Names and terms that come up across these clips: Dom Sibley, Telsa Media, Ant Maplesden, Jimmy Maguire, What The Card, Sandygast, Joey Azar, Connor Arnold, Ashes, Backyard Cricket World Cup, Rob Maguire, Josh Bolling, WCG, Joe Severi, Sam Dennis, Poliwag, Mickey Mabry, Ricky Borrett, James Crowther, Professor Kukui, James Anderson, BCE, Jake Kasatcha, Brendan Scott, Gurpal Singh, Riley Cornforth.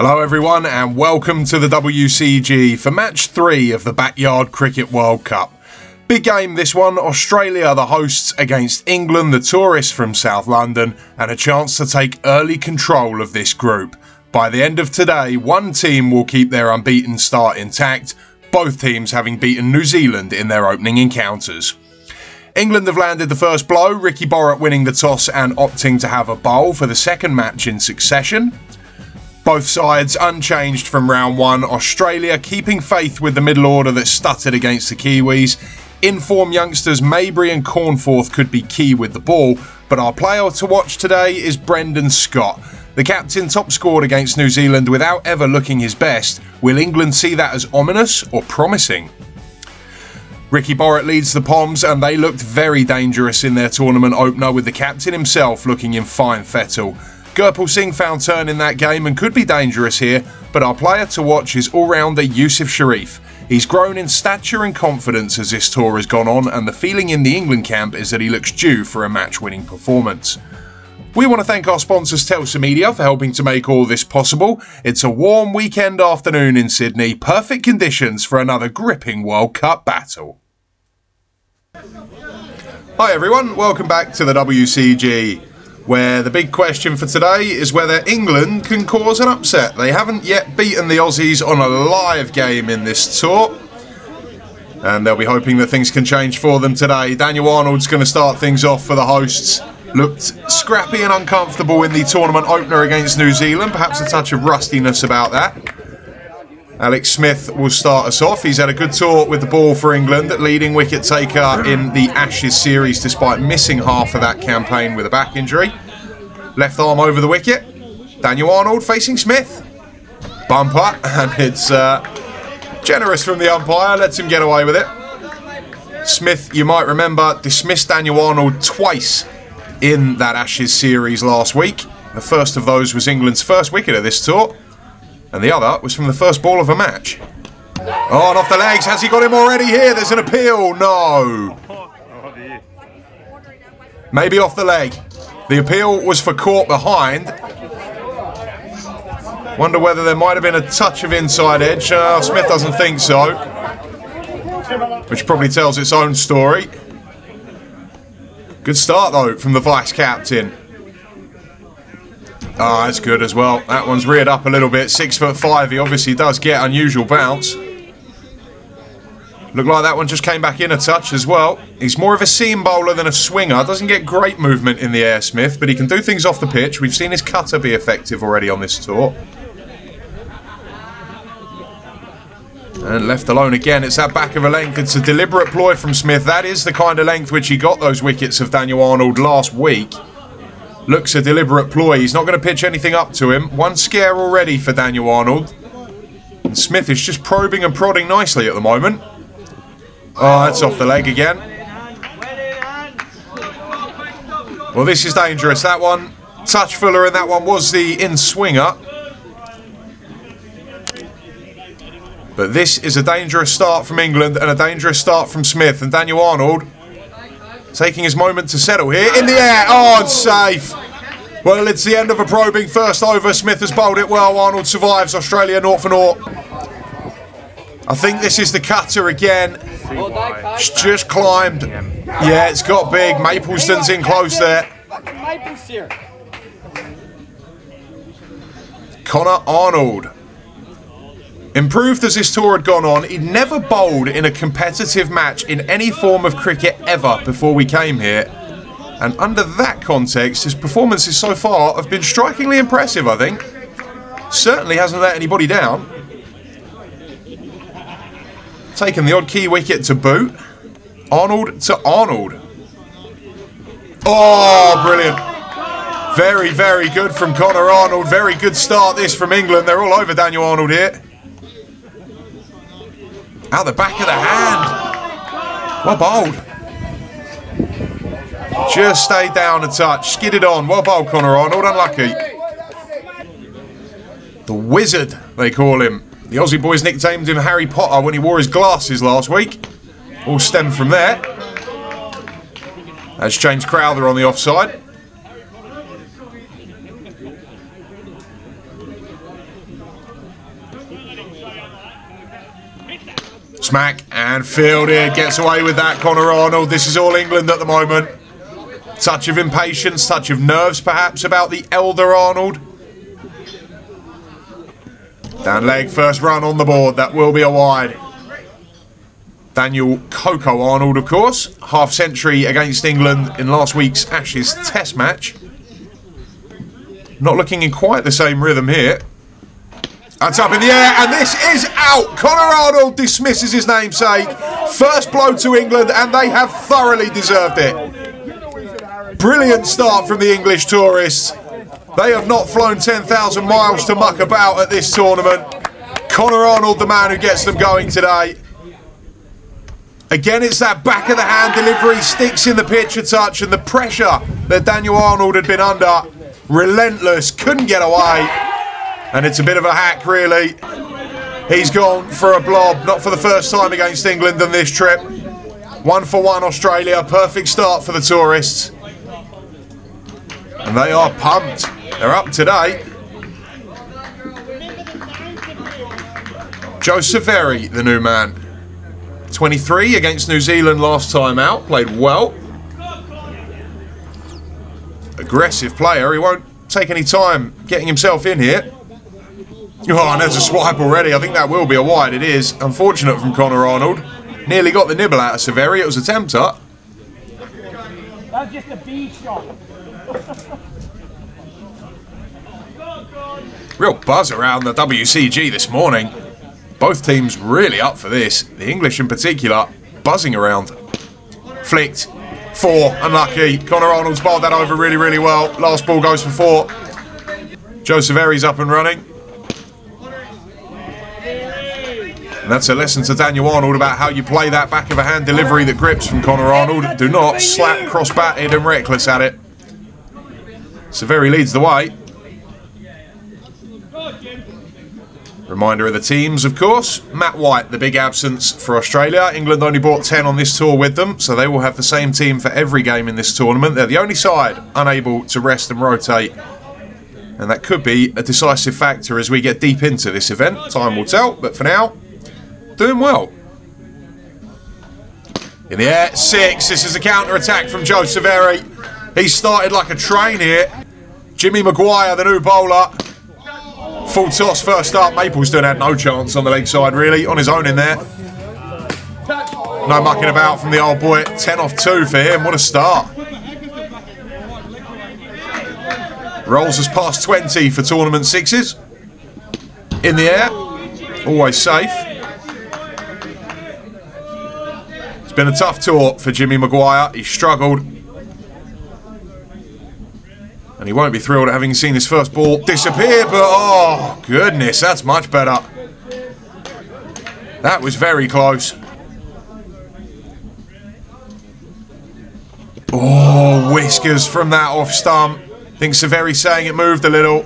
Hello everyone and welcome to the WCG for match 3 of the Backyard Cricket World Cup. Big game this one, Australia the hosts against England, the tourists from South London, and a chance to take early control of this group. By the end of today, one team will keep their unbeaten start intact, both teams having beaten New Zealand in their opening encounters. England have landed the first blow, Ricky Borrett winning the toss and opting to have a bowl for the second match in succession. Both sides unchanged from round one, Australia keeping faith with the middle order that stuttered against the Kiwis. In-form youngsters Mabry and Cornforth could be key with the ball, but our player to watch today is Brendan Scott. The captain top scored against New Zealand without ever looking his best. Will England see that as ominous or promising? Ricky Borrett leads the Poms and they looked very dangerous in their tournament opener with the captain himself looking in fine fettle. Gurpal Singh found turn in that game and could be dangerous here, but our player to watch is all-rounder Yusuf Sharif. He's grown in stature and confidence as this tour has gone on, and the feeling in the England camp is that he looks due for a match-winning performance. We want to thank our sponsors Telsa Media for helping to make all this possible. It's a warm weekend afternoon in Sydney, perfect conditions for another gripping World Cup battle. Hi everyone, welcome back to the WCG, where the big question for today is whether England can cause an upset. They haven't yet beaten the Aussies on a live game in this tour, and they'll be hoping that things can change for them today. Daniel Arnold's going to start things off for the hosts. Looked scrappy and uncomfortable in the tournament opener against New Zealand, perhaps a touch of rustiness about that. Alex Smith will start us off. He's had a good tour with the ball for England, leading wicket taker in the Ashes series despite missing half of that campaign with a back injury. Left arm over the wicket. Daniel Arnold facing Smith. Bumper, and it's generous from the umpire, lets him get away with it. Smith, you might remember, dismissed Daniel Arnold twice in that Ashes series last week. The first of those was England's first wicket of this tour, and the other was from the first ball of a match. Oh, and off the legs. Has he got him already here? There's an appeal. No. Maybe off the leg. The appeal was for caught behind. Wonder whether there might have been a touch of inside edge. Smith doesn't think so, which probably tells its own story. Good start, though, from the vice-captain. Ah, that's good as well. That one's reared up a little bit. 6'5", he obviously does get unusual bounce. Looked like that one just came back in a touch as well. He's more of a seam bowler than a swinger. Doesn't get great movement in the air, Smith, but he can do things off the pitch. We've seen his cutter be effective already on this tour. And left alone again. It's that back of a length. It's a deliberate ploy from Smith. That is the kind of length which he got those wickets of Daniel Arnold last week. Looks a deliberate ploy. He's not going to pitch anything up to him. One scare already for Daniel Arnold. And Smith is just probing and prodding nicely at the moment. Oh, that's off the leg again. Well, this is dangerous. That one, touch fuller, and that one was the in-swinger. But this is a dangerous start from England and a dangerous start from Smith. And Daniel Arnold taking his moment to settle here. In the air. Oh, and safe. Well, it's the end of a probing first over. Smith has bowled it well. Arnold survives. Australia 0 for 0. I think this is the cutter again. It's just climbed. Yeah, it's got big. Maplesden's in close there. Connor Arnold. Improved as this tour had gone on, he'd never bowled in a competitive match in any form of cricket ever before we came here. And under that context, his performances so far have been strikingly impressive, I think. Certainly hasn't let anybody down. Taking the odd key wicket to boot. Arnold to Arnold. Oh, brilliant. Very, very good from Connor Arnold. Very good start this from England. They're all over Daniel Arnold here. Out the back of the hand. Well bowled. Just stayed down a touch. Skidded on. Well bowled, Connor Arnold. Unlucky. The Wizard, they call him. The Aussie boys nicknamed him Harry Potter when he wore his glasses last week. All stemmed from there. That's James Crowther on the offside. Smack and fielded, gets away with that, Connor Arnold. This is all England at the moment. Touch of impatience, touch of nerves perhaps about the elder Arnold. Down leg, first run on the board, that will be a wide. Daniel Coco Arnold, of course, half century against England in last week's Ashes Test match. Not looking in quite the same rhythm here. That's up in the air, and this is out. Connor Arnold dismisses his namesake. First blow to England, and they have thoroughly deserved it. Brilliant start from the English tourists. They have not flown 10,000 miles to muck about at this tournament. Connor Arnold, the man who gets them going today. Again, it's that back of the hand delivery, sticks in the pitch a touch, and the pressure that Daniel Arnold had been under, relentless, couldn't get away. And it's a bit of a hack, really. He's gone for a blob, not for the first time against England on this trip. 1 for 1 Australia, perfect start for the tourists. And they are pumped. They're up today. Joe Severi, the new man. 23 against New Zealand last time out. Played well. Aggressive player. He won't take any time getting himself in here. Oh, and there's a swipe already. I think that will be a wide. It is. Unfortunate from Connor Arnold. Nearly got the nibble out of Severi. It was a tempter. That's just a bee shot. Real buzz around the WCG this morning. Both teams really up for this. The English in particular buzzing around. Flicked. 4. Unlucky. Connor Arnold's bowled that over really, really well. Last ball goes for 4. Joe Severi's up and running. And that's a lesson to Daniel Arnold about how you play that back of a hand delivery that grips from Connor Arnold. Do not slap cross-batted and reckless at it. Severi leads the way. Reminder of the teams, of course. Matt White, the big absence for Australia. England only brought 10 on this tour with them, so they will have the same team for every game in this tournament. They're the only side unable to rest and rotate. And that could be a decisive factor as we get deep into this event. Time will tell, but for now, doing well. In the air, 6. This is a counter-attack from Joe Severi. He started like a train here. Jimmy Maguire, the new bowler. Full toss first up. Maplesden had no chance on the leg side, really. On his own in there. No mucking about from the old boy. 10 off 2 for him. What a start. Rolls has passed 20 for tournament 6s. In the air. Always safe. It's been a tough tour for Jimmy Maguire. He struggled. And he won't be thrilled at having seen his first ball disappear, but oh, goodness, that's much better. That was very close. Oh, whiskers from that off stump. I think Severi's saying it moved a little.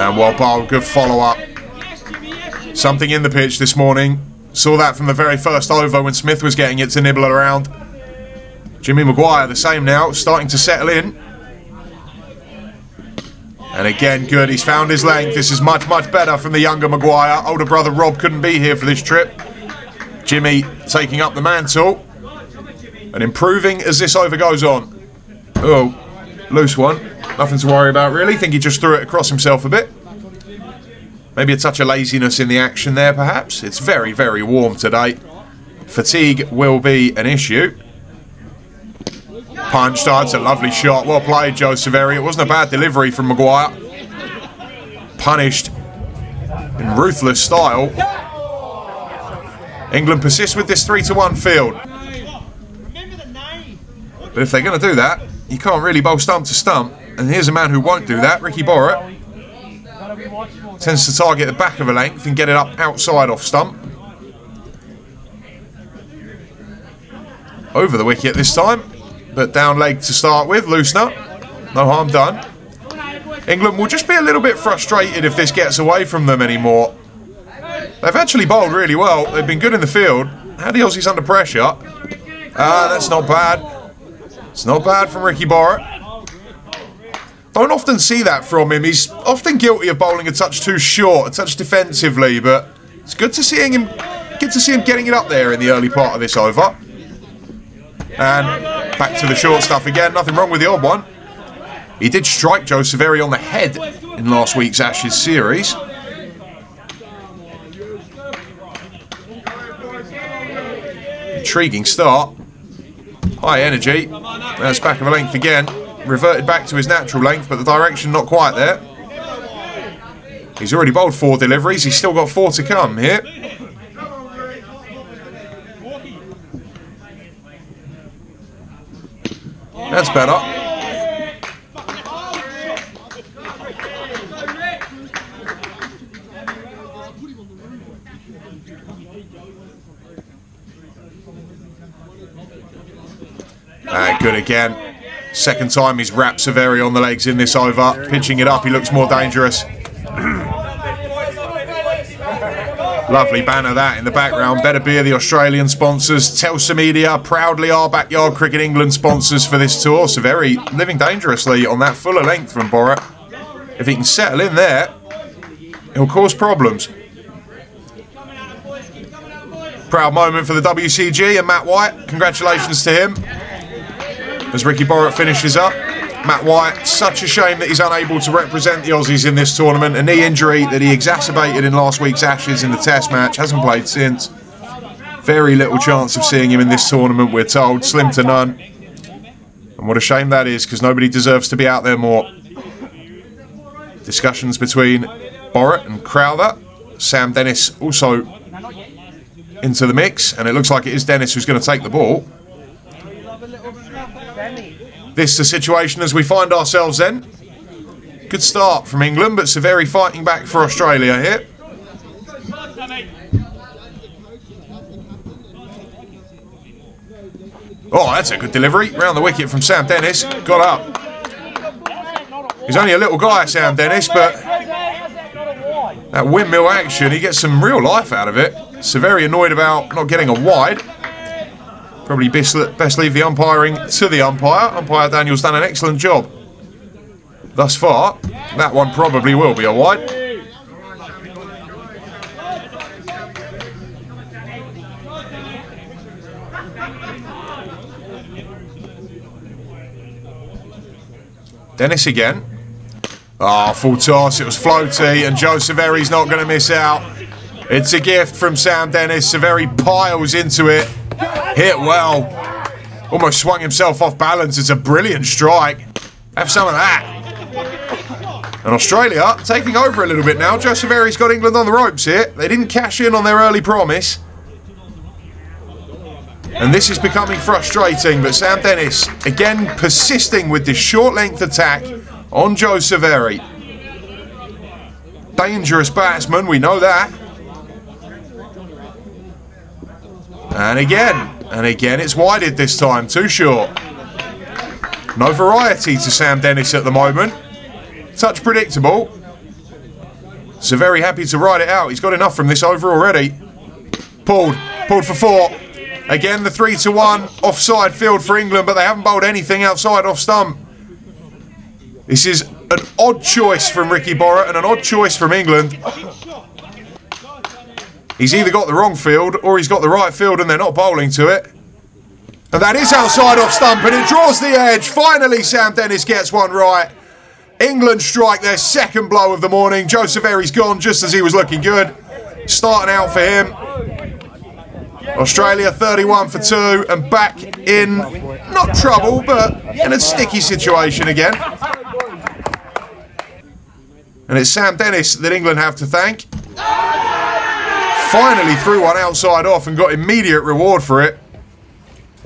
And well bowled, good follow-up. Something in the pitch this morning. Saw that from the very first over when Smith was getting it to nibble around. Jimmy Maguire the same now, starting to settle in. And again, good. He's found his length. This is much, much better from the younger Maguire. Older brother Rob couldn't be here for this trip. Jimmy taking up the mantle. And improving as this over goes on. Oh, loose one. Nothing to worry about, really. Think he just threw it across himself a bit. Maybe a touch of laziness in the action there, perhaps. It's very, very warm today. Fatigue will be an issue. Punch starts, a lovely shot. Well played, Joe Severi. It wasn't a bad delivery from Maguire. Punished in ruthless style. England persists with this 3-1 field. But if they're going to do that, you can't really bowl stump to stump. And here's a man who won't do that, Ricky Borrett. Tends to target the back of a length and get it up outside off stump. Over the wicket this time, but down leg to start with, loosener. No harm done. England will just be a little bit frustrated if this gets away from them anymore. They've actually bowled really well. They've been good in the field. How the Aussies under pressure? That's not bad. It's not bad from Ricky Borrett. don't often see that from him. He's often guilty of bowling a touch too short, a touch defensively, but it's good to seeing him. Good to see him getting it up there in the early part of this over. And back to the short stuff again. Nothing wrong with the odd one. He did strike Joe Severi on the head in last week's Ashes series. Intriguing start. High energy. That's back of a length again. Reverted back to his natural length, but the direction not quite there. He's already bowled 4 deliveries. He's still got 4 to come here. That's better. Good again. Second time he's wrapped Severi on the legs in this over. Pitching it up, he looks more dangerous. Lovely banner that in the background. Better Beer, the Australian sponsors. Telsa Media, proudly our Backyard Cricket England sponsors for this tour. Severi living dangerously on that fuller length from Borrett. If he can settle in there, he'll cause problems. Proud moment for the WCG and Matt White. Congratulations to him. As Ricky Borrett finishes up. Matt White, such a shame that he's unable to represent the Aussies in this tournament. A knee injury that he exacerbated in last week's Ashes in the Test match. Hasn't played since. Very little chance of seeing him in this tournament, we're told. Slim to none. And what a shame that is, because nobody deserves to be out there more. Discussions between Borrett and Crowther. Sam Dennis also into the mix. And it looks like it is Dennis who's going to take the ball. This is the situation as we find ourselves then. Good start from England, but Severi fighting back for Australia here. Oh, that's a good delivery. Round the wicket from Sam Dennis. Got up. He's only a little guy, Sam Dennis, but that windmill action, he gets some real life out of it. Severi annoyed about not getting a wide. Probably best leave the umpiring to the umpire. Umpire Daniel's done an excellent job thus far. That one probably will be a wide. Dennis again. Ah, full toss. It was floaty, and Joe Severi's not going to miss out. It's a gift from Sam Dennis. Severi piles into it. Hit well. Almost swung himself off balance. It's a brilliant strike. Have some of that. And Australia taking over a little bit now. Joe Severi's got England on the ropes here. They didn't cash in on their early promise. And this is becoming frustrating. But Sam Dennis, again, persisting with this short length attack on Joe Severi. Dangerous batsman, we know that. And again, it's wided this time, too short. No variety to Sam Dennis at the moment. Touch predictable. Severi happy to ride it out. He's got enough from this over already. Pulled for 4. Again, the 3-1 offside field for England, but they haven't bowled anything outside off stump. This is an odd choice from Ricky Borrett and an odd choice from England. He's either got the wrong field or he's got the right field and they're not bowling to it. And that is outside off stump and it draws the edge. Finally, Sam Dennis gets one right. England strike their second blow of the morning. Joe Severi's gone just as he was looking good. Starting out for him. Australia 31 for 2 and back in, not trouble, but in a sticky situation again. And it's Sam Dennis that England have to thank. Finally threw one outside off and got immediate reward for it.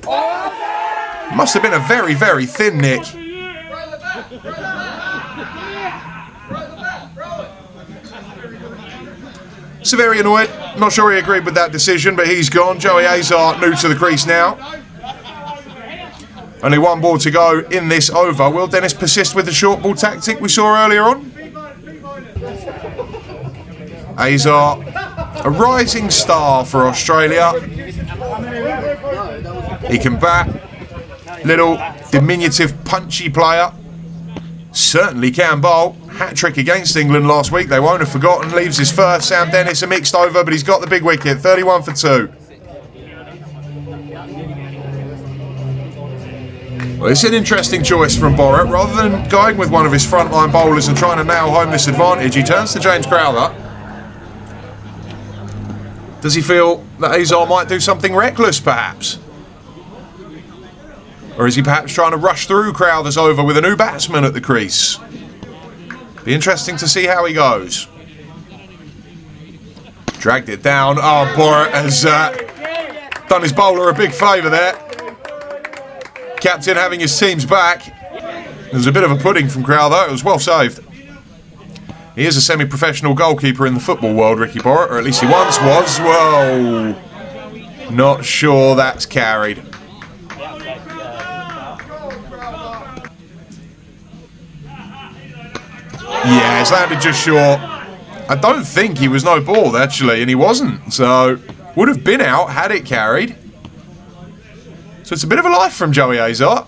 Must have been a very, very thin nick. Severi annoyed. Not sure he agreed with that decision, but he's gone. Joey Azar new to the crease now. Only one ball to go in this over. Will Dennis persist with the short ball tactic we saw earlier on? Azar, a rising star for Australia. He can bat. Little diminutive punchy player. certainly can bowl. Hat-trick against England last week, they won't have forgotten. Leaves his first. Sam Dennis a mixed over, but he's got the big wicket. 31 for 2. Well, it's an interesting choice from Borrett. Rather than going with one of his frontline bowlers and trying to nail home this advantage, he turns to James Crowther. Does he feel that Azar might do something reckless, perhaps? Or is he perhaps trying to rush through Crowther's over with a new batsman at the crease? Be interesting to see how he goes. Dragged it down. Oh, Borrett has done his bowler a big favour there. Captain having his team's back. There's a bit of a pudding from Crowther. It was well saved. He is a semi-professional goalkeeper in the football world, Ricky Borrett, or at least he once was. Whoa. Not sure that's carried. Yeah, it's landed just short. I don't think he was no ball, actually, and he wasn't. So, would have been out had it carried. So it's a bit of a life from Joey Azar.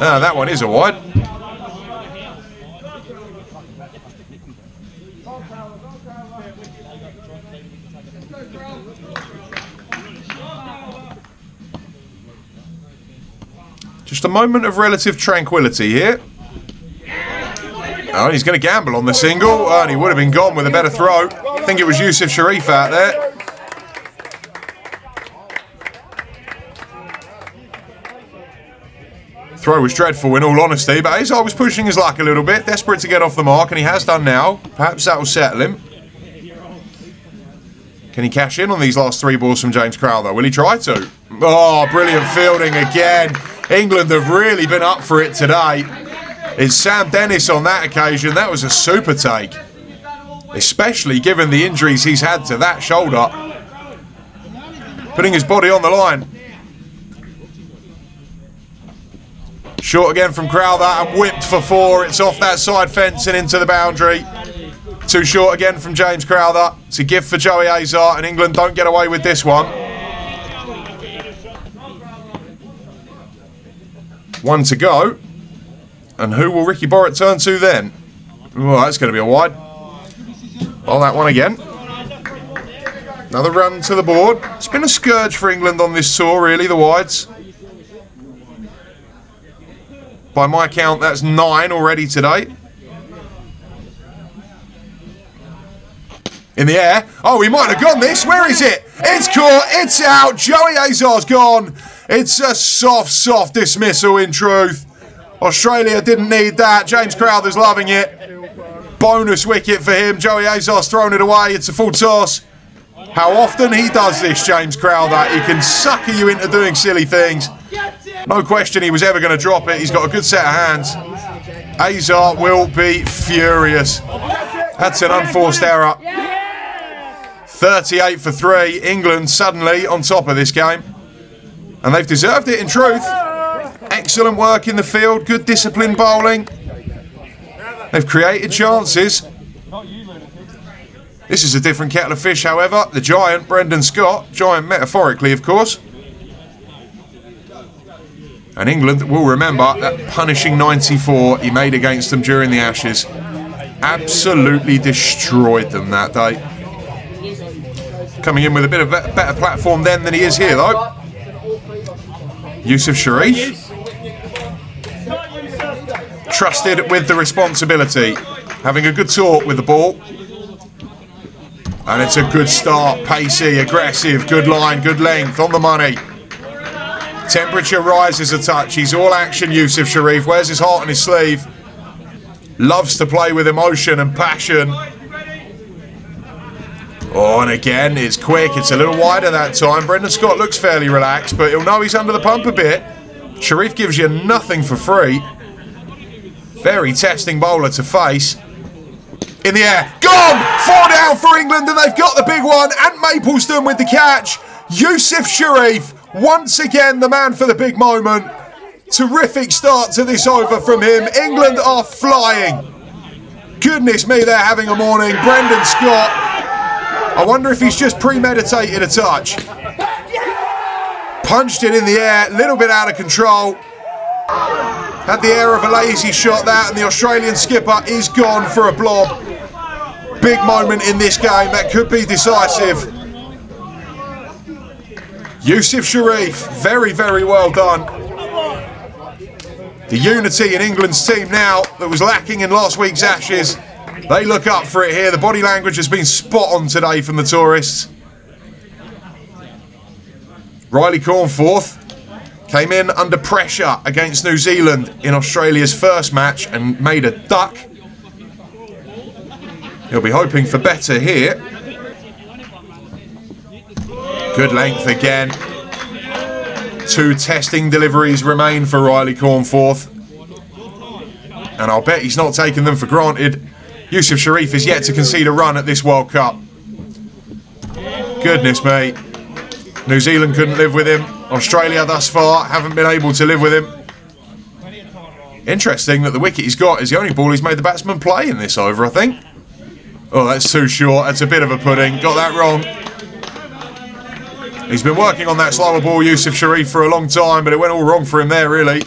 Ah, that one is a wide. Just a moment of relative tranquility here. Oh, and he's going to gamble on the single. Oh, and he would have been gone with a better throw. I think it was Yusuf Sharif out there. Throw was dreadful in all honesty, but Azar was pushing his luck a little bit, desperate to get off the mark, and he has done now. Perhaps that will settle him. Can he cash in on these last three balls from James Crowther? Will he try to? Oh, brilliant fielding again. England have really been up for it today. It's Sam Dennis on that occasion. That was a super take, especially given the injuries he's had to that shoulder. Putting his body on the line. Short again from Crowther and whipped for 4. It's off that side fence and into the boundary. Too short again from James Crowther. It's a gift for Joey Azar, and England don't get away with this one. 1 to go. And who will Ricky Borrett turn to then? Oh, that's going to be a wide. Bowl that one again. Another run to the board. It's been a scourge for England on this tour, really, the wides. By my count, that's 9 already today. In the air. Oh, he might have gone this. Where is it? It's caught. It's out. Joey Azar's gone. It's a soft, soft dismissal in truth. Australia didn't need that. James Crowther's loving it. Bonus wicket for him. Joey Azar's thrown it away. It's a full toss. How often he does this, James Crowther. He can sucker you into doing silly things. No question he was ever going to drop it. He's got a good set of hands. Azar will be furious. That's an unforced error. 38 for 3. England suddenly on top of this game. And they've deserved it in truth. Excellent work in the field, good disciplined bowling. They've created chances. This is a different kettle of fish, however. The giant, Brendan Scott, giant metaphorically, of course. And England will remember that punishing 94 he made against them during the Ashes. Absolutely destroyed them that day. Coming in with a bit of a better platform then than he is here, though. Yusuf Sharif. Trusted with the responsibility. Having a good talk with the ball. And it's a good start. Pacey, aggressive, good line, good length, on the money. Temperature rises a touch. He's all action, Yusuf Sharif. Wears his heart on his sleeve. Loves to play with emotion and passion. Oh, and again, it's quick. It's a little wider that time. Brendan Scott looks fairly relaxed, but he'll know he's under the pump a bit. Sharif gives you nothing for free. Very testing bowler to face. In the air. Gone! 4 down for England, and they've got the big one. Ant Maplesden with the catch. Yusuf Sharif, once again, the man for the big moment. Terrific start to this over from him. England are flying. Goodness me, they're having a morning. Brendan Scott. I wonder if he's just premeditated a touch. Punched it in the air. A little bit out of control. Had the air of a lazy shot there, and the Australian skipper is gone for a blob. Big moment in this game that could be decisive. Yusuf Sharif, very, very well done. The unity in England's team now that was lacking in last week's Ashes. They look up for it here. The body language has been spot on today from the tourists. Riley Cornforth came in under pressure against New Zealand in Australia's first match and made a duck. He'll be hoping for better here. Good length again. Two testing deliveries remain for Riley Cornforth. And I'll bet he's not taking them for granted. Yusuf Sharif is yet to concede a run at this World Cup. Goodness me. New Zealand couldn't live with him. Australia thus far haven't been able to live with him. Interesting that the wicket he's got is the only ball he's made the batsman play in this over, I think. Oh, that's too short. That's a bit of a pudding. Got that wrong. He's been working on that slower ball, Yusuf Sharif, for a long time, but it went all wrong for him there, really.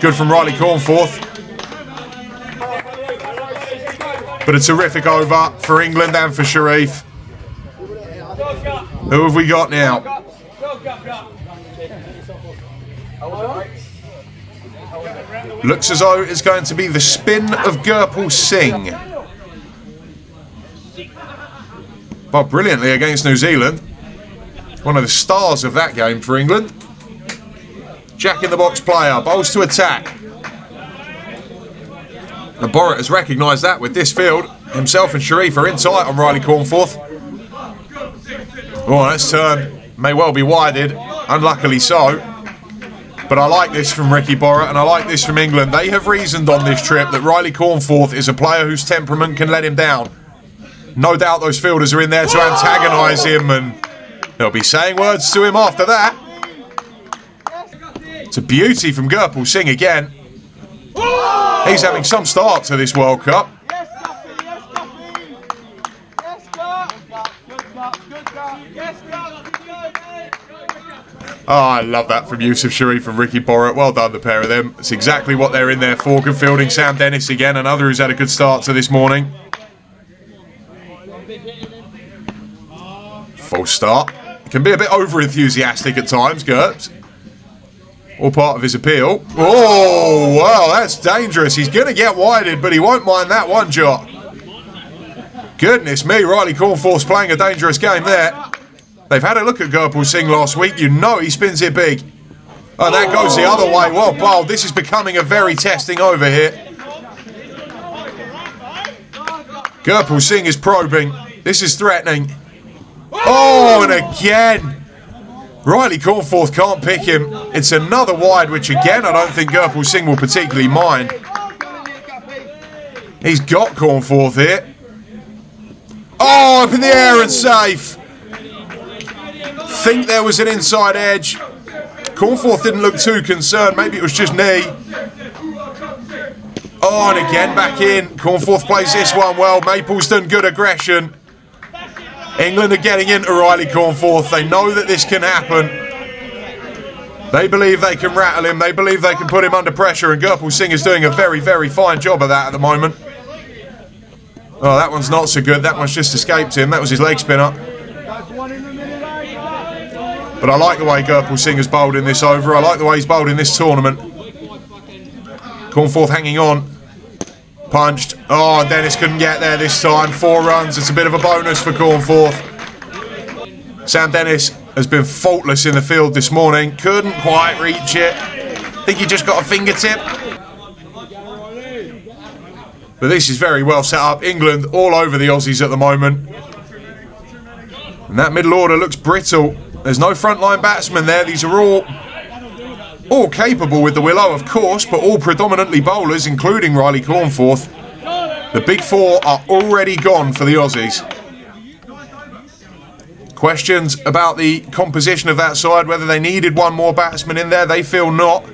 Good from Riley Cornforth. But a terrific over for England and for Sharif. Who have we got now? Looks as though it's going to be the spin of Gurpal Singh. But brilliantly against New Zealand. One of the stars of that game for England. Jack in the box player, bowls to attack. And Borrett has recognised that with this field. Himself and Sharif are in tight on Riley Cornforth. Oh, that's turned. May well be wided. Unluckily so. But I like this from Ricky Borrett and I like this from England. They have reasoned on this trip that Riley Cornforth is a player whose temperament can let him down. No doubt those fielders are in there to antagonise him, and they'll be saying words to him after that. It's a beauty from Gurpal Singh again. He's having some start to this World Cup. Yes, Guppy, yes, Guppy. Yes, Gup. Good Gup, good Gup. Yes, Gup. Oh, I love that from Yusuf Sharif and Ricky Borrett. Well done, the pair of them. It's exactly what they're in there for. Good fielding. Sam Dennis again, another who's had a good start to this morning. Full start. Can be a bit over-enthusiastic at times, Gurps. All part of his appeal. Oh, wow, that's dangerous. He's going to get wided, but he won't mind that one jot. Goodness me, Riley Cornforth's playing a dangerous game there. They've had a look at Gurpal Singh last week. You know he spins it big. Oh, that goes the other way. Well bowled. This is becoming a very testing over here. Gurpal Singh is probing. This is threatening. Oh, and again. Riley Cornforth can't pick him. It's another wide, which again, I don't think Gurpal Singh will particularly mind. He's got Cornforth here. Oh, up in the air and safe. Think there was an inside edge. Cornforth didn't look too concerned. Maybe it was just knee. Oh, and again, back in. Cornforth plays this one well. Maplesden, good aggression. England are getting into Riley Cornforth. They know that this can happen. They believe they can rattle him. They believe they can put him under pressure. And Gurpal Singh is doing a very, very fine job of that at the moment. Oh, that one's not so good. That one's just escaped him. That was his leg spinner. But I like the way Gurpal Singh has bowled in this over. I like the way he's bowled in this tournament. Cornforth hanging on. Punched. Oh, Dennis couldn't get there this time. 4 runs. It's a bit of a bonus for Cornforth. Sam Dennis has been faultless in the field this morning. Couldn't quite reach it. I think he just got a fingertip. But this is very well set up. England all over the Aussies at the moment. And that middle order looks brittle. There's no frontline batsmen there. These are all capable with the willow, of course, but all predominantly bowlers, including Riley Cornforth. The big 4 are already gone for the Aussies. Questions about the composition of that side, whether they needed one more batsman in there. They feel not.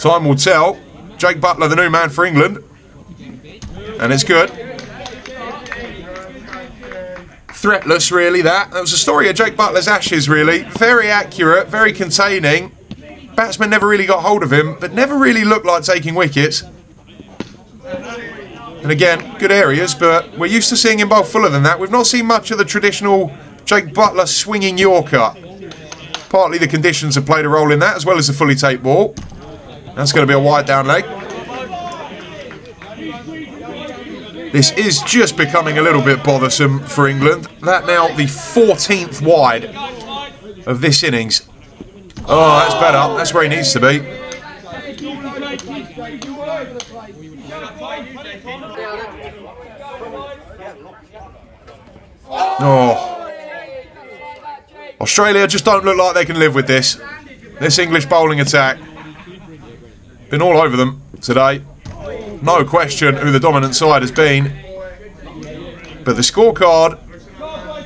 Time will tell. Jake Butler, the new man for England. And it's good. Threatless, really, that. That was the story of Jake Butler's Ashes, really. Very accurate, very containing. Batsman never really got hold of him, but never really looked like taking wickets. And again, good areas, but we're used to seeing him bowl fuller than that. We've not seen much of the traditional Jake Butler swinging Yorker. Partly the conditions have played a role in that, as well as the fully taped ball. That's going to be a wide down leg. This is just becoming a little bit bothersome for England. That now the 14th wide of this innings. Oh, that's better. That's where he needs to be. Oh. Australia just don't look like they can live with this. This English bowling attack. Been all over them today. No question who the dominant side has been. But the scorecard,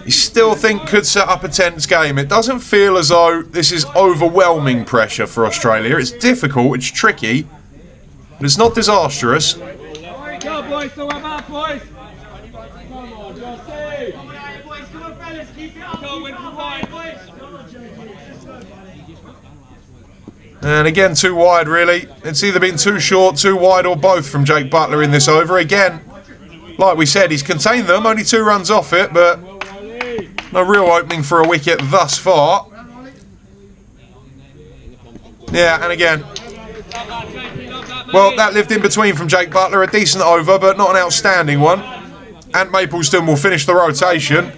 you still think could set up a tense game. It doesn't feel as though this is overwhelming pressure for Australia. It's difficult, it's tricky, but it's not disastrous. And again, too wide, really. It's either been too short, too wide, or both from Jake Butler in this over. Again, like we said, he's contained them, only 2 runs off it, but no real opening for a wicket thus far. Yeah, and again. Well, that lived in between from Jake Butler. A decent over, but not an outstanding one. Ant Maplesden will finish the rotation.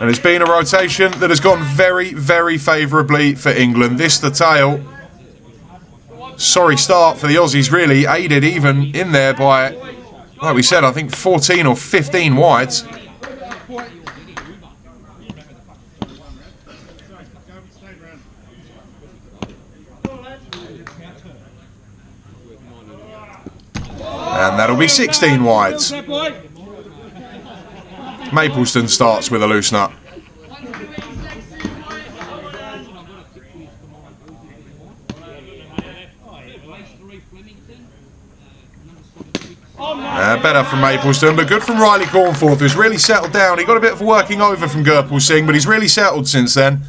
And it's been a rotation that has gone very, very favourably for England. This the tail. Sorry start for the Aussies, really. Aided even in there by, like we said, I think 14 or 15 wides. And that'll be 16 wides. Maplesden starts with a loose nut. Better from Maplesden, but good from Riley Cornforth, who's really settled down. He got a bit of working over from Gurpal Singh, but he's really settled since then.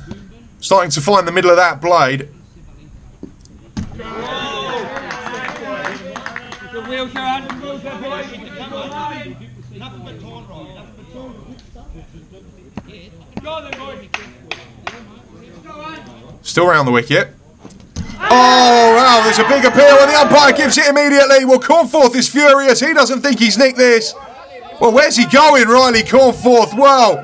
Starting to find the middle of that blade. Still round the wicket. Oh, wow, there's a big appeal and the umpire gives it immediately. Well, Cornforth is furious. He doesn't think he's nicked this. Well, where's he going, Riley Cornforth? Well,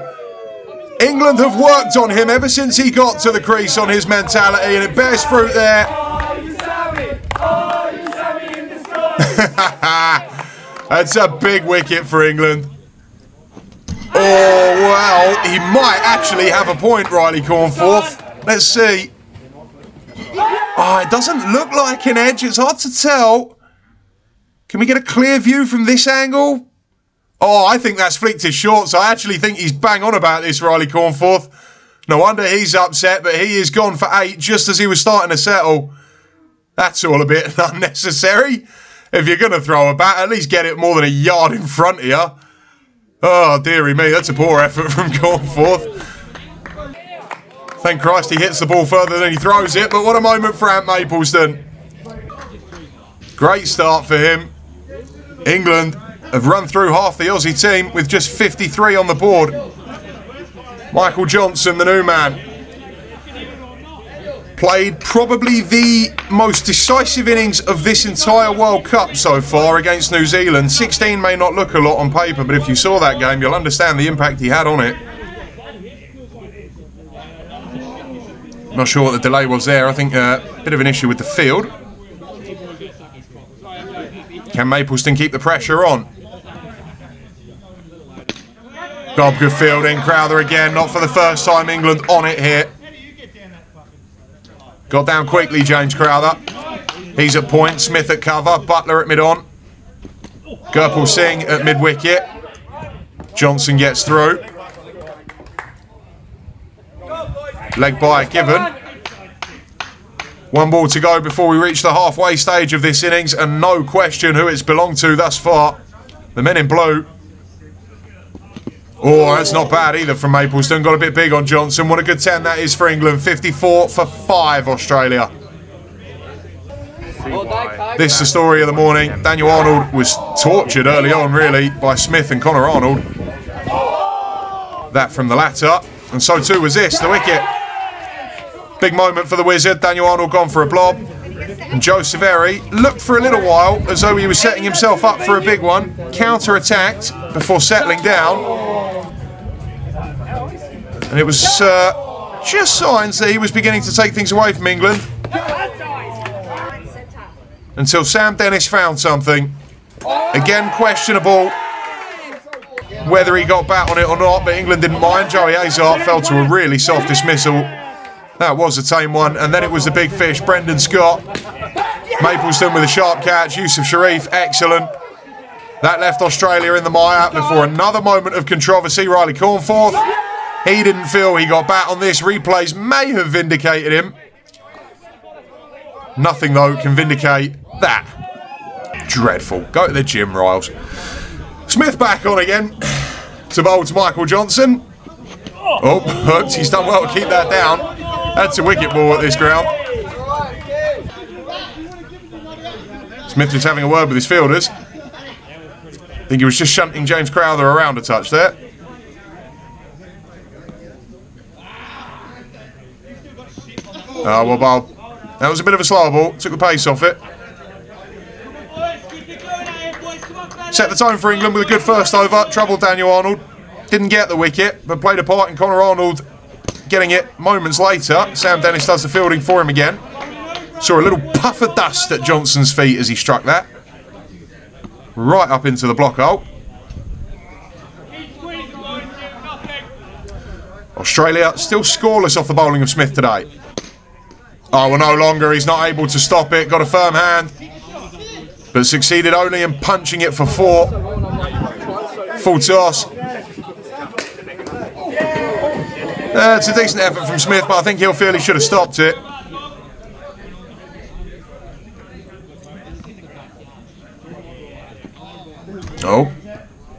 England have worked on him ever since he got to the crease on his mentality, and it bears fruit there. That's a big wicket for England. Oh, well, he might actually have a point, Riley Cornforth. Let's see. Oh, it doesn't look like an edge. It's hard to tell. Can we get a clear view from this angle? Oh, I think that's flicked his shorts. I actually think he's bang on about this, Riley Cornforth. No wonder he's upset, but he is gone for 8 just as he was starting to settle. That's all a bit unnecessary. If you're going to throw a bat, at least get it more than a yard in front of you. Oh, dearie me, that's a poor effort from Cornforth. Thank Christ he hits the ball further than he throws it, but what a moment for Ant Maplesden. Great start for him. England have run through half the Aussie team with just 53 on the board. Michael Johnson, the new man, played probably the most decisive innings of this entire World Cup so far against New Zealand. 16 may not look a lot on paper, but if you saw that game, you'll understand the impact he had on it. Not sure what the delay was there. I think a bit of an issue with the field. Can Maplesden keep the pressure on? Gob, good fielding. Crowther again, not for the first time. England on it here. Got down quickly, James Crowther. He's at point. Smith at cover. Butler at mid-on. Gurpal Singh at mid-wicket. Johnson gets through. Leg by given. 1 ball to go before we reach the halfway stage of this innings, and no question who it's belonged to thus far. The men in blue. Oh, that's not bad either from Maplesden. Got a bit big on Johnson. What a good 10 that is for England. 54 for 5, Australia. This is the story of the morning. Daniel Arnold was tortured early on, really, by Smith and Connor Arnold. That from the latter. And so too was this, the wicket. Big moment for the wizard. Daniel Arnold gone for a blob. And Joe Severi looked for a little while as though he was setting himself up for a big one. Counter-attacked before settling down. And it was just signs that he was beginning to take things away from England. Until Sam Dennis found something. Again, questionable whether he got bat on it or not, but England didn't mind. Joey Azar fell to a really soft dismissal. That was a tame one, and then it was the big fish, Brendan Scott. Maplesden with a sharp catch, Yusuf Sharif, excellent. That left Australia in the mire before another moment of controversy. Riley Cornforth, he didn't feel he got bat on this. Replays may have vindicated him. Nothing, though, can vindicate that. Dreadful. Go to the gym, Riles. Smith back on again to bowl to Michael Johnson. Oh, hooked. He's done well to keep that down. That's a wicket ball at this ground. Smith was having a word with his fielders. I think he was just shunting James Crowther around a touch there. Oh, well bowled. That was a bit of a slower ball. Took the pace off it. Set the tone for England with a good first over. Troubled Daniel Arnold. Didn't get the wicket, but played a part in Connor Arnold getting it moments later. Sam Dennis does the fielding for him again. Saw a little puff of dust at Johnson's feet as he struck that. Right up into the block hole. Australia still scoreless off the bowling of Smith today. Oh, well, no longer. He's not able to stop it. Got a firm hand, but succeeded only in punching it for four. Full toss. It's a decent effort from Smith, but I think he'll feel he should have stopped it. Oh,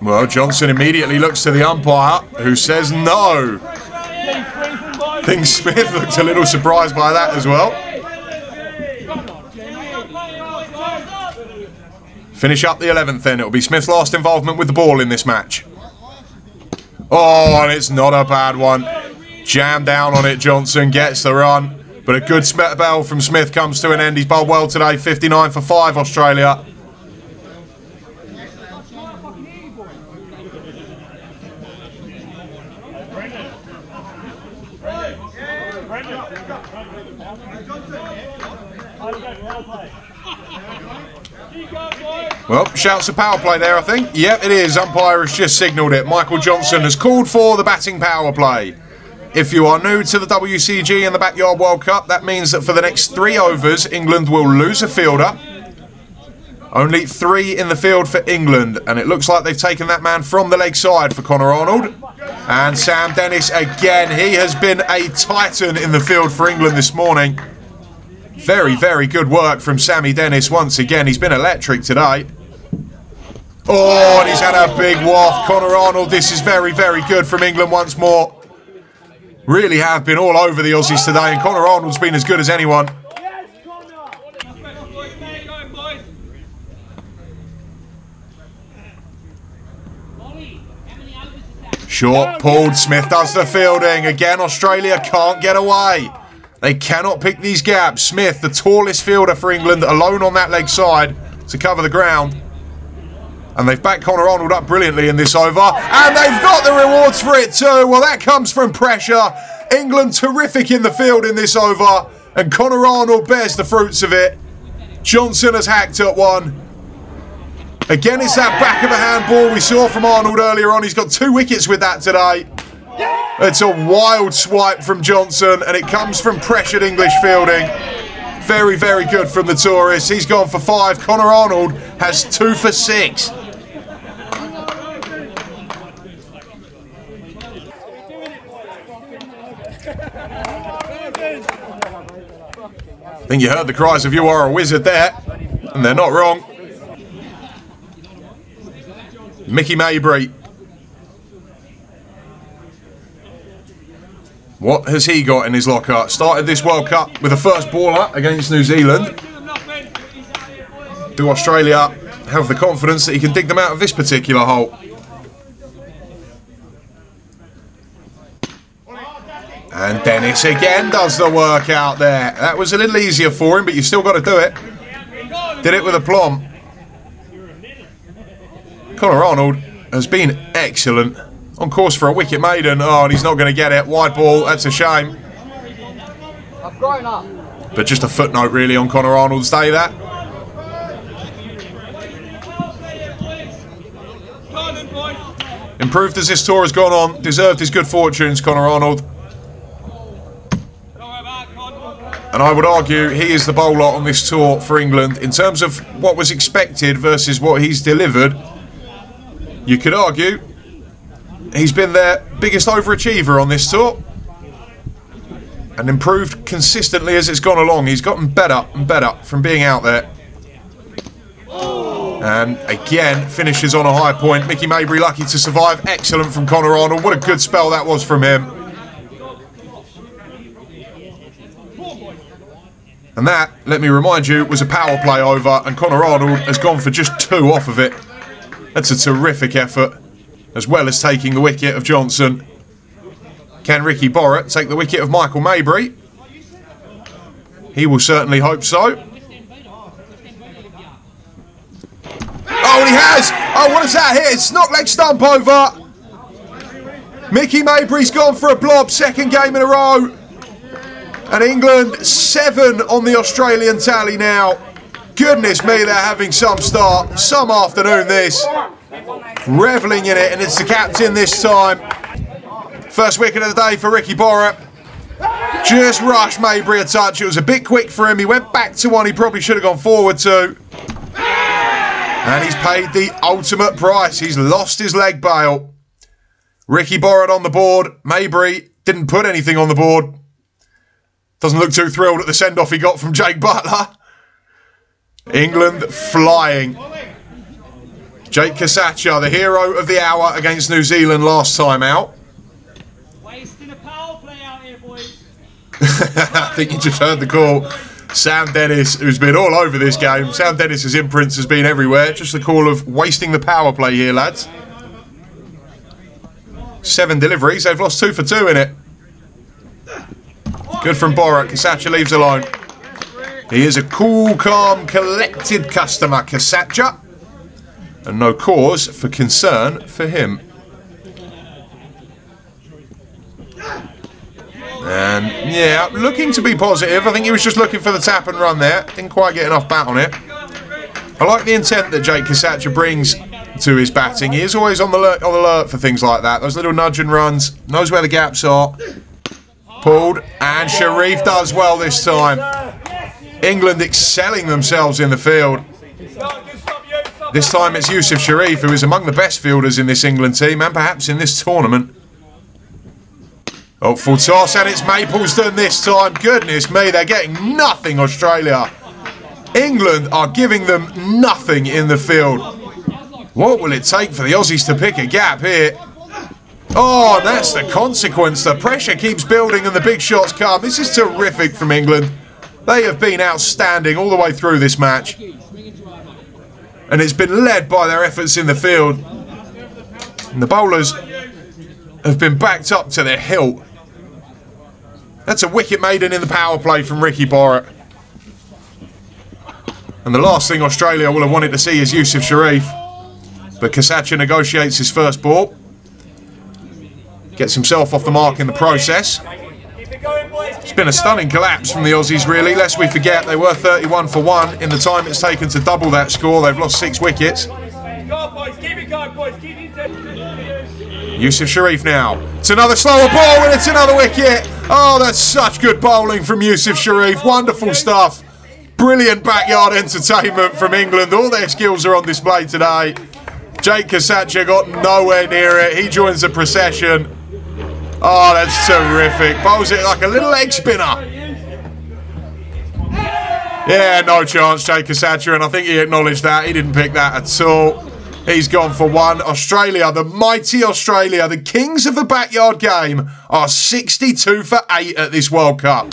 well, Johnson immediately looks to the umpire, who says no. I think Smith looked a little surprised by that as well. Finish up the 11th then. It'll be Smith's last involvement with the ball in this match. Oh, and it's not a bad one. Jammed down on it, Johnson gets the run, but a good spell from Smith comes to an end. He's bowled well today, 59 for 5, Australia. Well, shouts of power play there, I think. Yep, it is. Umpire has just signalled it. Michael Johnson has called for the batting power play. If you are new to the WCG and the Backyard World Cup, that means that for the next 3 overs, England will lose a fielder. Only 3 in the field for England, and it looks like they've taken that man from the leg side for Connor Arnold. And Sam Dennis again, he has been a titan in the field for England this morning. Very, very good work from Sammy Dennis once again. He's been electric today. Oh, and he's had a big waft. Connor Arnold, this is very, very good from England once more. Really have been all over the Aussies today, and Connor Arnold's been as good as anyone. Short pulled, Smith does the fielding. Again, Australia can't get away. They cannot pick these gaps. Smith, the tallest fielder for England, alone on that leg side to cover the ground. And they've backed Connor Arnold up brilliantly in this over. And they've got the rewards for it too. Well, that comes from pressure. England terrific in the field in this over. And Connor Arnold bears the fruits of it. Johnson has hacked at one. Again, it's that back of the handball we saw from Arnold earlier on. He's got 2 wickets with that today. It's a wild swipe from Johnson. And it comes from pressured English fielding. Very, very good from the tourist. He's gone for 5. Connor Arnold has 2 for 6. I think you heard the cries of "you are a wizard" there, and they're not wrong. Mickey Mabry. What has he got in his locker? Started this World Cup with a first baller against New Zealand. Do Australia have the confidence that he can dig them out of this particular hole? And Dennis again does the work out there. That was a little easier for him, but you still got to do it. Did it with aplomb. Connor Arnold has been excellent. On course for a wicket maiden. Oh, and he's not going to get it. Wide ball. That's a shame. I've grown up. But just a footnote, really, on Connor Arnold's day, that. Improved as this tour has gone on. Deserved his good fortunes, Connor Arnold. And I would argue he is the bowler on this tour for England. In terms of what was expected versus what he's delivered, you could argue he's been their biggest overachiever on this tour. And improved consistently as it's gone along. He's gotten better and better from being out there. And again, finishes on a high point. Mickey Mabry lucky to survive. Excellent from Connor Arnold. What a good spell that was from him. And that, let me remind you, was a power play over. And Connor Arnold has gone for just two off of it. That's a terrific effort. As well as taking the wicket of Johnson. Can Ricky Borrett take the wicket of Michael Mabry? He will certainly hope so. Oh, and he has! Oh, what is that hit? It's not leg stump over. Mickey Mabry's gone for a blob, second game in a row. And England 7 on the Australian tally now. Goodness me, they're having some start, some afternoon this. Revelling in it, and it's the captain this time. First wicket of the day for Ricky Borrett. Just rushed Mabry a touch. It was a bit quick for him. He went back to one he probably should have gone forward to. And he's paid the ultimate price. He's lost his leg bail. Ricky Borrett on the board. Mabry didn't put anything on the board. Doesn't look too thrilled at the send-off he got from Jake Butler. England flying. Jake Kasatcha, the hero of the hour against New Zealand last time out. Wasting a power play out here, boys. I think you just heard the call. Sam Dennis, who's been all over this game. Sam Dennis's imprints has been everywhere. Just the call of wasting the power play here, lads. 7 deliveries. They've lost 2 for 2 in it. Good from Borrett. Kasatcha leaves alone. He is a cool, calm, collected customer, Kasatcha. And no cause for concern for him. And yeah, looking to be positive. I think he was just looking for the tap and run there. Didn't quite get enough bat on it. I like the intent that Jake Kasatcha brings to his batting. He is always on the alert for things like that. Those little nudge and runs. Knows where the gaps are. Pulled. And Sharif does well this time. England excelling themselves in the field. This time it's Yusuf Sharif, who is among the best fielders in this England team and perhaps in this tournament. Oh, full toss, and it's Maplesden this time. Goodness me, they're getting nothing, Australia. England are giving them nothing in the field. What will it take for the Aussies to pick a gap here? Oh, that's the consequence. The pressure keeps building and the big shots come. This is terrific from England. They have been outstanding all the way through this match. And it's been led by their efforts in the field. And the bowlers have been backed up to their hilt. That's a wicket maiden in the power play from Ricky Borrett. And the last thing Australia will have wanted to see is Yusuf Sharif. But Kasatcha negotiates his first ball. Gets himself off the mark in the process. It's been a stunning collapse from the Aussies, really. Lest we forget, they were 31 for 1. In the time it's taken to double that score, they've lost 6 wickets. Yusuf Sharif now. It's another slower ball and it's another wicket. Oh, that's such good bowling from Yusuf Sharif. Wonderful stuff. Brilliant backyard entertainment from England. All their skills are on display today. Jake Kasatcha got nowhere near it. He joins the procession. Oh, that's terrific. Bowls it like a little egg spinner. Yeah, no chance, Jake Kasatcha, and I think he acknowledged that. He didn't pick that at all. He's gone for 1. Australia, the mighty Australia, the kings of the backyard game, are 62 for 8 at this World Cup.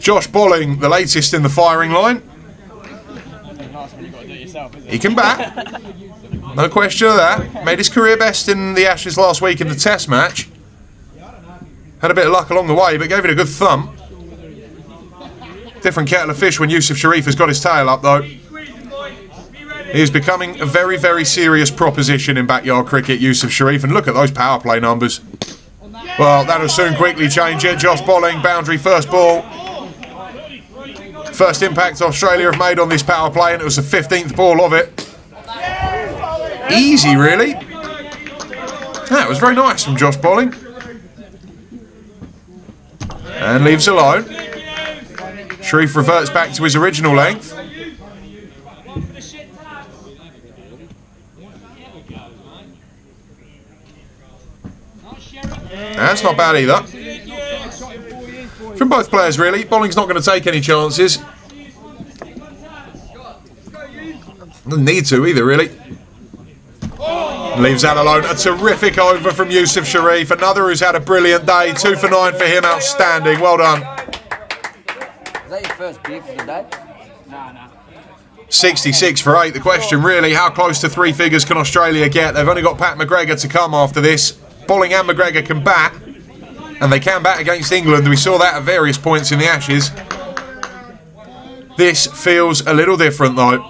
Josh Bolling, the latest in the firing line. He can bat. No question of that. Made his career best in the Ashes last week in the Test match. Had a bit of luck along the way, but gave it a good thump. Different kettle of fish when Yusuf Sharif has got his tail up, though. He is becoming a very, very serious proposition in backyard cricket, Yusuf Sharif. And look at those power play numbers. Well, that'll soon quickly change it. Josh Bolling, boundary, first ball. First impact Australia have made on this power play, and it was the 15th ball of it. Easy, really. That was very nice from Josh Bolling. And leaves alone. Sharif reverts back to his original length. That's not bad either. From both players, really. Bolling's not going to take any chances. Doesn't need to either, really. Leaves that alone. A terrific over from Yusuf Sharif. Another who's had a brilliant day. 2 for 9 for him. Outstanding. Well done. Is that your first beer for the day? No, no. 66 for 8. The question, really, how close to three figures can Australia get? They've only got Pat McGregor to come after this. Bolling and McGregor can bat. And they can bat against England. We saw that at various points in the Ashes. This feels a little different, though.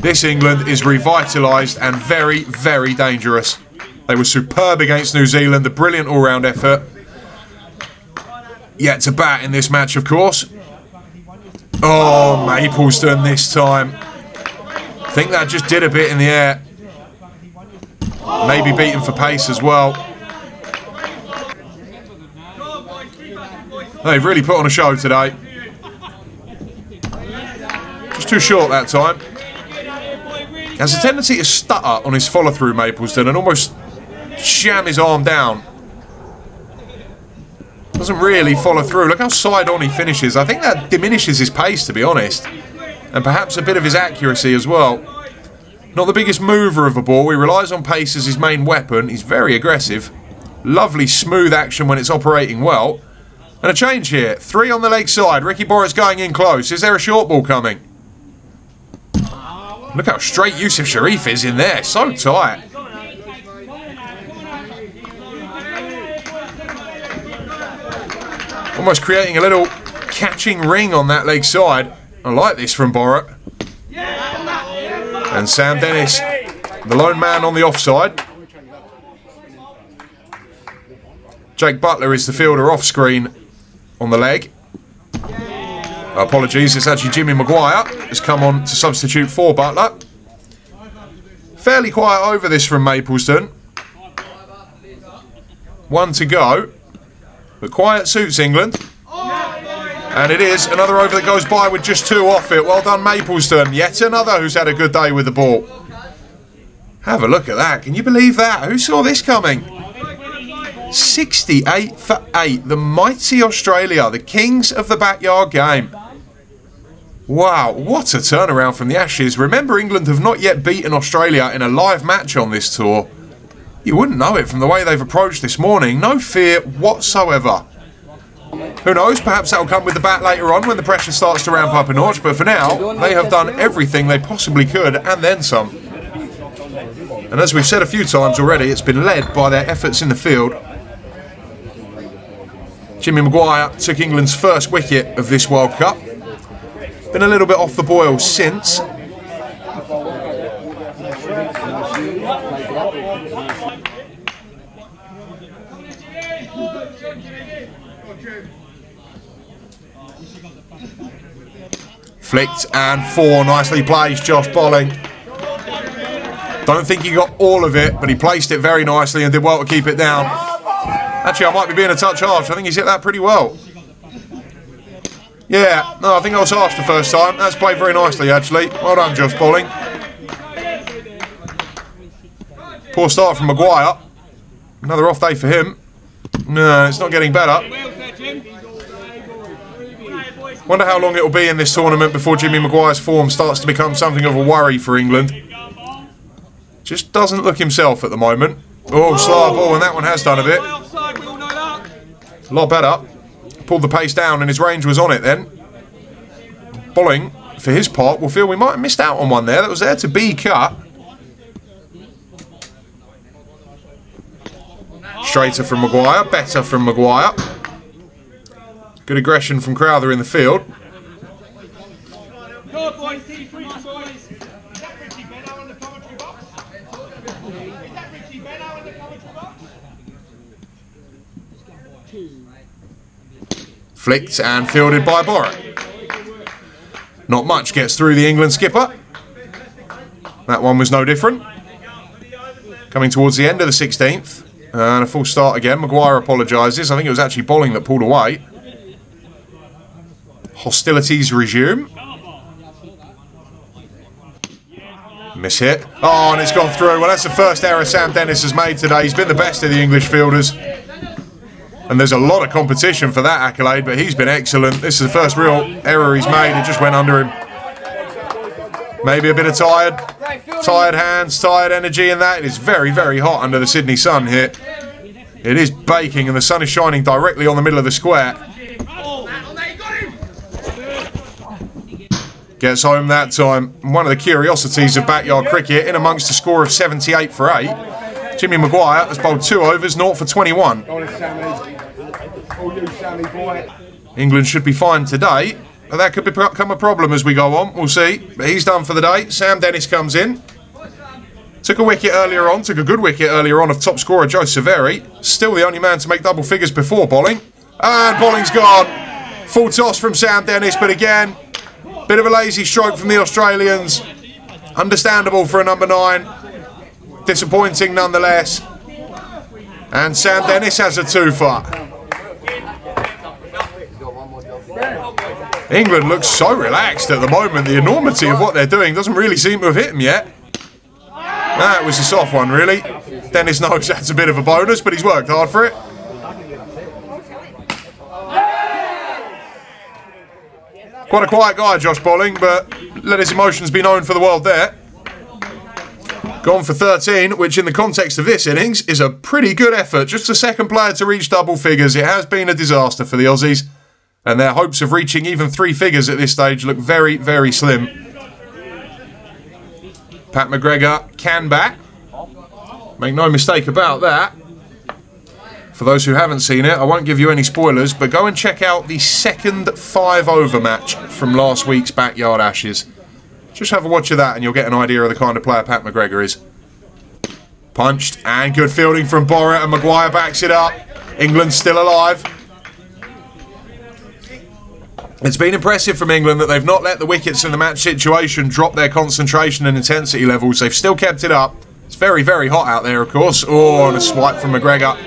This England is revitalised and very, very dangerous. They were superb against New Zealand, a brilliant all-round effort. Yet to bat in this match, of course. Oh, Maplesden this time. I think that just did a bit in the air. Maybe beaten for pace as well. They've really put on a show today. Just too short that time. Has a tendency to stutter on his follow-through, Maplesden, and almost jam his arm down. Doesn't really follow through. Look how side-on he finishes. I think that diminishes his pace, to be honest. And perhaps a bit of his accuracy as well. Not the biggest mover of a ball. He relies on pace as his main weapon. He's very aggressive. Lovely smooth action when it's operating well. And a change here. 3 on the leg side. Ricky Borrett's going in close. Is there a short ball coming? Look how straight Yusuf Sharif is in there. So tight. Almost creating a little catching ring on that leg side. I like this from Borrett. And Sam Dennis, the lone man on the offside. Jake Butler is the fielder off screen on the leg. Apologies, it's actually Jimmy Maguire has come on to substitute for Butler. Fairly quiet over this from Maplesden. 1 to go. But quiet suits England. And it is another over that goes by with just 2 off it. Well done, Maplesden. Yet another who's had a good day with the ball. Have a look at that. Can you believe that? Who saw this coming? 68 for 8. The mighty Australia, the kings of the backyard game. Wow, what a turnaround from the Ashes. Remember, England have not yet beaten Australia in a live match on this tour. You wouldn't know it from the way they've approached this morning. No fear whatsoever. Who knows, perhaps that'll come with the bat later on when the pressure starts to ramp up a notch. But for now, they have done everything they possibly could and then some. And as we've said a few times already, it's been led by their efforts in the field. Jimmy Maguire took England's first wicket of this World Cup. Been a little bit off the boil since. Flicked and 4, nicely placed, Josh Bolling. Don't think he got all of it, but he placed it very nicely and did well to keep it down. Actually, I might be being a touch harsh. I think he's hit that pretty well. Yeah, no, I think I was harsh the first time. That's played very nicely, actually. Well done, Josh Bolling. Poor start from Maguire. Another off day for him. No, it's not getting better. Wonder how long it'll be in this tournament before Jimmy Maguire's form starts to become something of a worry for England. Just doesn't look himself at the moment. Oh, slow ball, and that one has done a bit. A lot better. Pulled the pace down, and his range was on it then. Bolling, for his part, will feel we might have missed out on one there. That was there to be cut. Straighter from Maguire, better from Maguire. Good aggression from Crowther in the field. Flicked and fielded by Borrett. Not much gets through the England skipper. That one was no different. Coming towards the end of the 16th. And a full start again. Maguire apologises. I think it was actually Bolling that pulled away. Hostilities resume. Miss hit. Oh, and it's gone through. Well, that's the first error Sam Dennis has made today. He's been the best of the English fielders. And there's a lot of competition for that accolade, but he's been excellent. This is the first real error he's made. It just went under him. Maybe a bit of tired hands, tired energy in that. It is very, very hot under the Sydney sun here. It is baking, and the sun is shining directly on the middle of the square. Gets home that time. One of the curiosities of backyard cricket, in amongst a score of 78 for 8. Jimmy Maguire has bowled 2 overs, 0 for 21. England should be fine today, but that could become a problem as we go on. We'll see. But he's done for the day. Sam Dennis comes in. Took a good wicket earlier on of top scorer Joe Severi. Still the only man to make double figures before Bolling. And Bolling's gone. Full toss from Sam Dennis, but again, bit of a lazy stroke from the Australians. Understandable for a number 9. Disappointing nonetheless. And Sam Dennis has a twofer. England looks so relaxed at the moment. The enormity of what they're doing doesn't really seem to have hit them yet. That was a soft one, really. Dennis knows that's a bit of a bonus, but he's worked hard for it. Quite a quiet guy, Josh Bolling, but let his emotions be known for the world there. Gone for 13, which in the context of this innings is a pretty good effort. Just the second player to reach double figures. It has been a disaster for the Aussies. And their hopes of reaching even 3 figures at this stage look very, very slim. Pat McGregor can bat. Make no mistake about that. For those who haven't seen it, I won't give you any spoilers, but go and check out the second 5-over match from last week's Backyard Ashes. Just have a watch of that and you'll get an idea of the kind of player Pat McGregor is. Punched, and good fielding from Borrett, and Maguire backs it up. England's still alive. It's been impressive from England that they've not let the wickets in the match situation drop their concentration and intensity levels. They've still kept it up. It's very, very hot out there, of course. Oh, and a swipe from McGregor.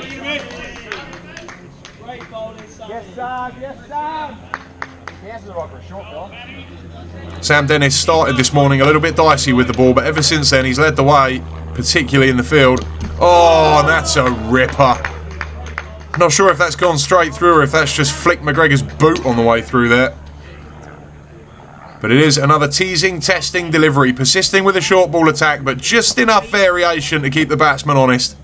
Sam Dennis started this morning a little bit dicey with the ball, but ever since then he's led the way, particularly in the field. Oh, and that's a ripper. Not sure if that's gone straight through or if that's just flicked McGregor's boot on the way through there. But it is another teasing, testing delivery, persisting with a short ball attack, but just enough variation to keep the batsman honest.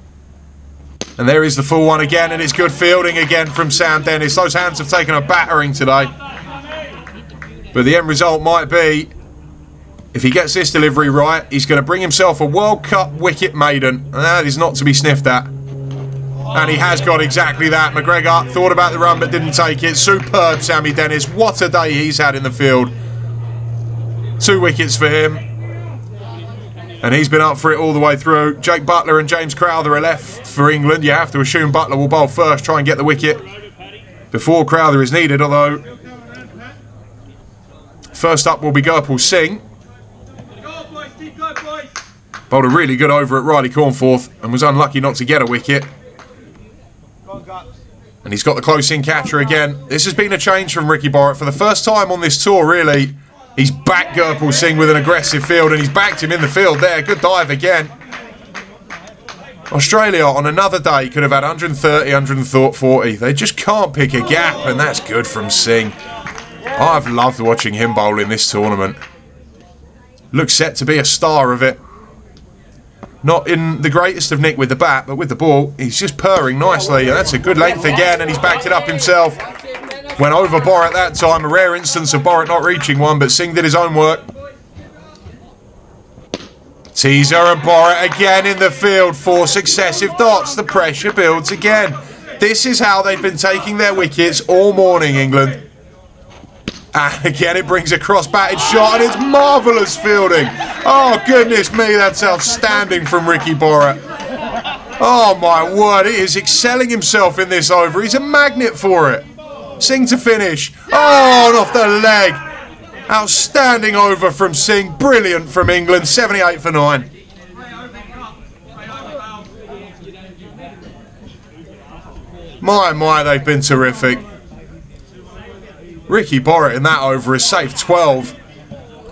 And there is the full one again, and it's good fielding again from Sam Dennis. Those hands have taken a battering today. But the end result might be, if he gets this delivery right, he's going to bring himself a World Cup wicket maiden. And that is not to be sniffed at. And he has got exactly that. McGregor thought about the run but didn't take it. Superb, Sammy Dennis. What a day he's had in the field. 2 wickets for him. And he's been up for it all the way through. Jake Butler and James Crowther are left for England. You have to assume Butler will bowl first, try and get the wicket before Crowther is needed, although first up will be Gurpal Singh. Bowled a really good over at Riley Cornforth and was unlucky not to get a wicket. And he's got the close-in catcher again. This has been a change from Ricky Borrett. For the first time on this tour, really, he's backed Gurpal Singh with an aggressive field, and he's backed him in the field there. Good dive again. Australia, on another day, could have had 130, 140. They just can't pick a gap, and that's good from Singh. I've loved watching him bowl in this tournament. Looks set to be a star of it. Not in the greatest of nick with the bat, but with the ball, he's just purring nicely. And that's a good length again, and he's backed it up himself. Went over Borrett that time, a rare instance of Borrett not reaching one, but Singh did his own work. Teaser and Borrett again in the field, four successive dots. The pressure builds again. This is how they've been taking their wickets all morning, England. And again, it brings a cross-batted shot, and it's marvellous fielding. Oh, goodness me, that's outstanding from Ricky Borrett. Oh, my word, he is excelling himself in this over. He's a magnet for it. Singh to finish. Oh, and off the leg. Outstanding over from Singh. Brilliant from England, 78 for 9. My, they've been terrific. Ricky Borrett in that over has saved 12,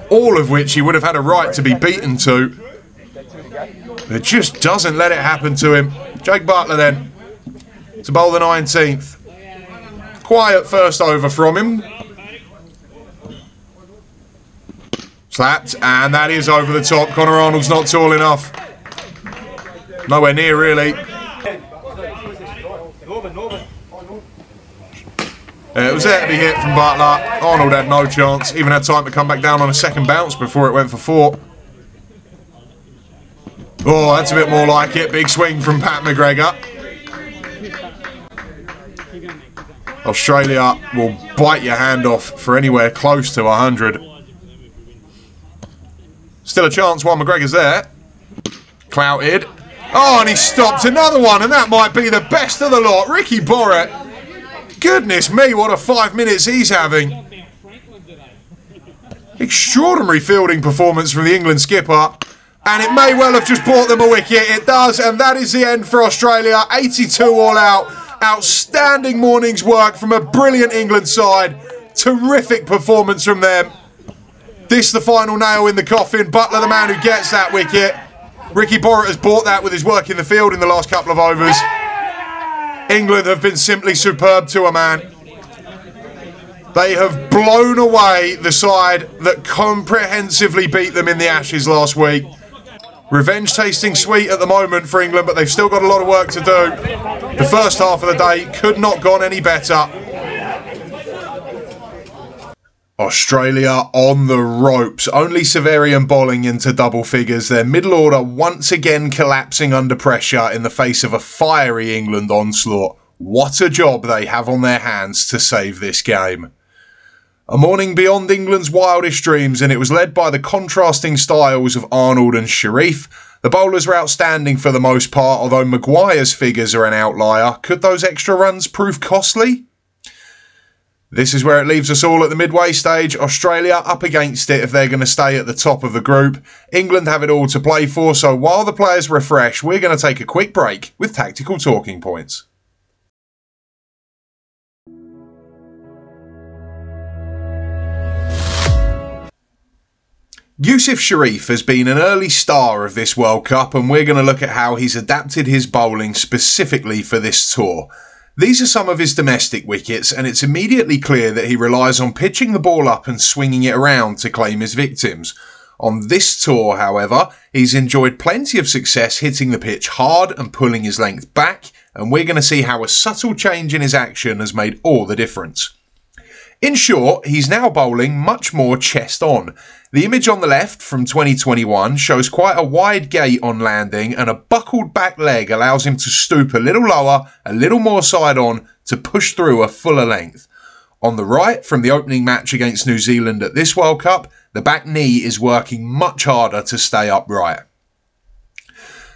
all of which he would have had a right to be beaten to. But just doesn't let it happen to him. Jake Butler then to bowl the 19th. Quiet first over from him. Slapped, and that is over the top. Connor Arnold's not tall enough. Nowhere near, really. It was there to be hit from Butler. Arnold had no chance, even had time to come back down on a second bounce before it went for four. Oh, that's a bit more like it. Big swing from Pat McGregor. Australia will bite your hand off for anywhere close to 100. Still a chance while McGregor's there. Clouted. Oh, and he stopped another one, and that might be the best of the lot. Ricky Borrett. Goodness me, what a 5 minutes he's having. Extraordinary fielding performance from the England skipper. And it may well have just bought them a wicket. It does, and that is the end for Australia. 82 all out. Outstanding morning's work from a brilliant England side. Terrific performance from them. This the final nail in the coffin. Butler the man who gets that wicket. Ricky Borrett has bought that with his work in the field in the last couple of overs. England have been simply superb to a man. They have blown away the side that comprehensively beat them in the Ashes last week. Revenge tasting sweet at the moment for England, but they've still got a lot of work to do. The first half of the day could not have gone any better. Australia on the ropes. Only Severi and Bolling into double figures. Their middle order once again collapsing under pressure in the face of a fiery England onslaught. What a job they have on their hands to save this game. A morning beyond England's wildest dreams, and it was led by the contrasting styles of Arnold and Sharif. The bowlers are outstanding for the most part, although Maguire's figures are an outlier. Could those extra runs prove costly? This is where it leaves us all at the midway stage. Australia up against it if they're going to stay at the top of the group. England have it all to play for, so while the players refresh, we're going to take a quick break with tactical talking points. Yusuf Sharif has been an early star of this World Cup, and we're going to look at how he's adapted his bowling specifically for this tour. These are some of his domestic wickets, and it's immediately clear that he relies on pitching the ball up and swinging it around to claim his victims. On this tour, however, he's enjoyed plenty of success hitting the pitch hard and pulling his length back, and we're going to see how a subtle change in his action has made all the difference. In short, he's now bowling much more chest on. The image on the left from 2021 shows quite a wide gate on landing, and a buckled back leg allows him to stoop a little lower, a little more side on, to push through a fuller length. On the right, from the opening match against New Zealand at this World Cup, the back knee is working much harder to stay upright.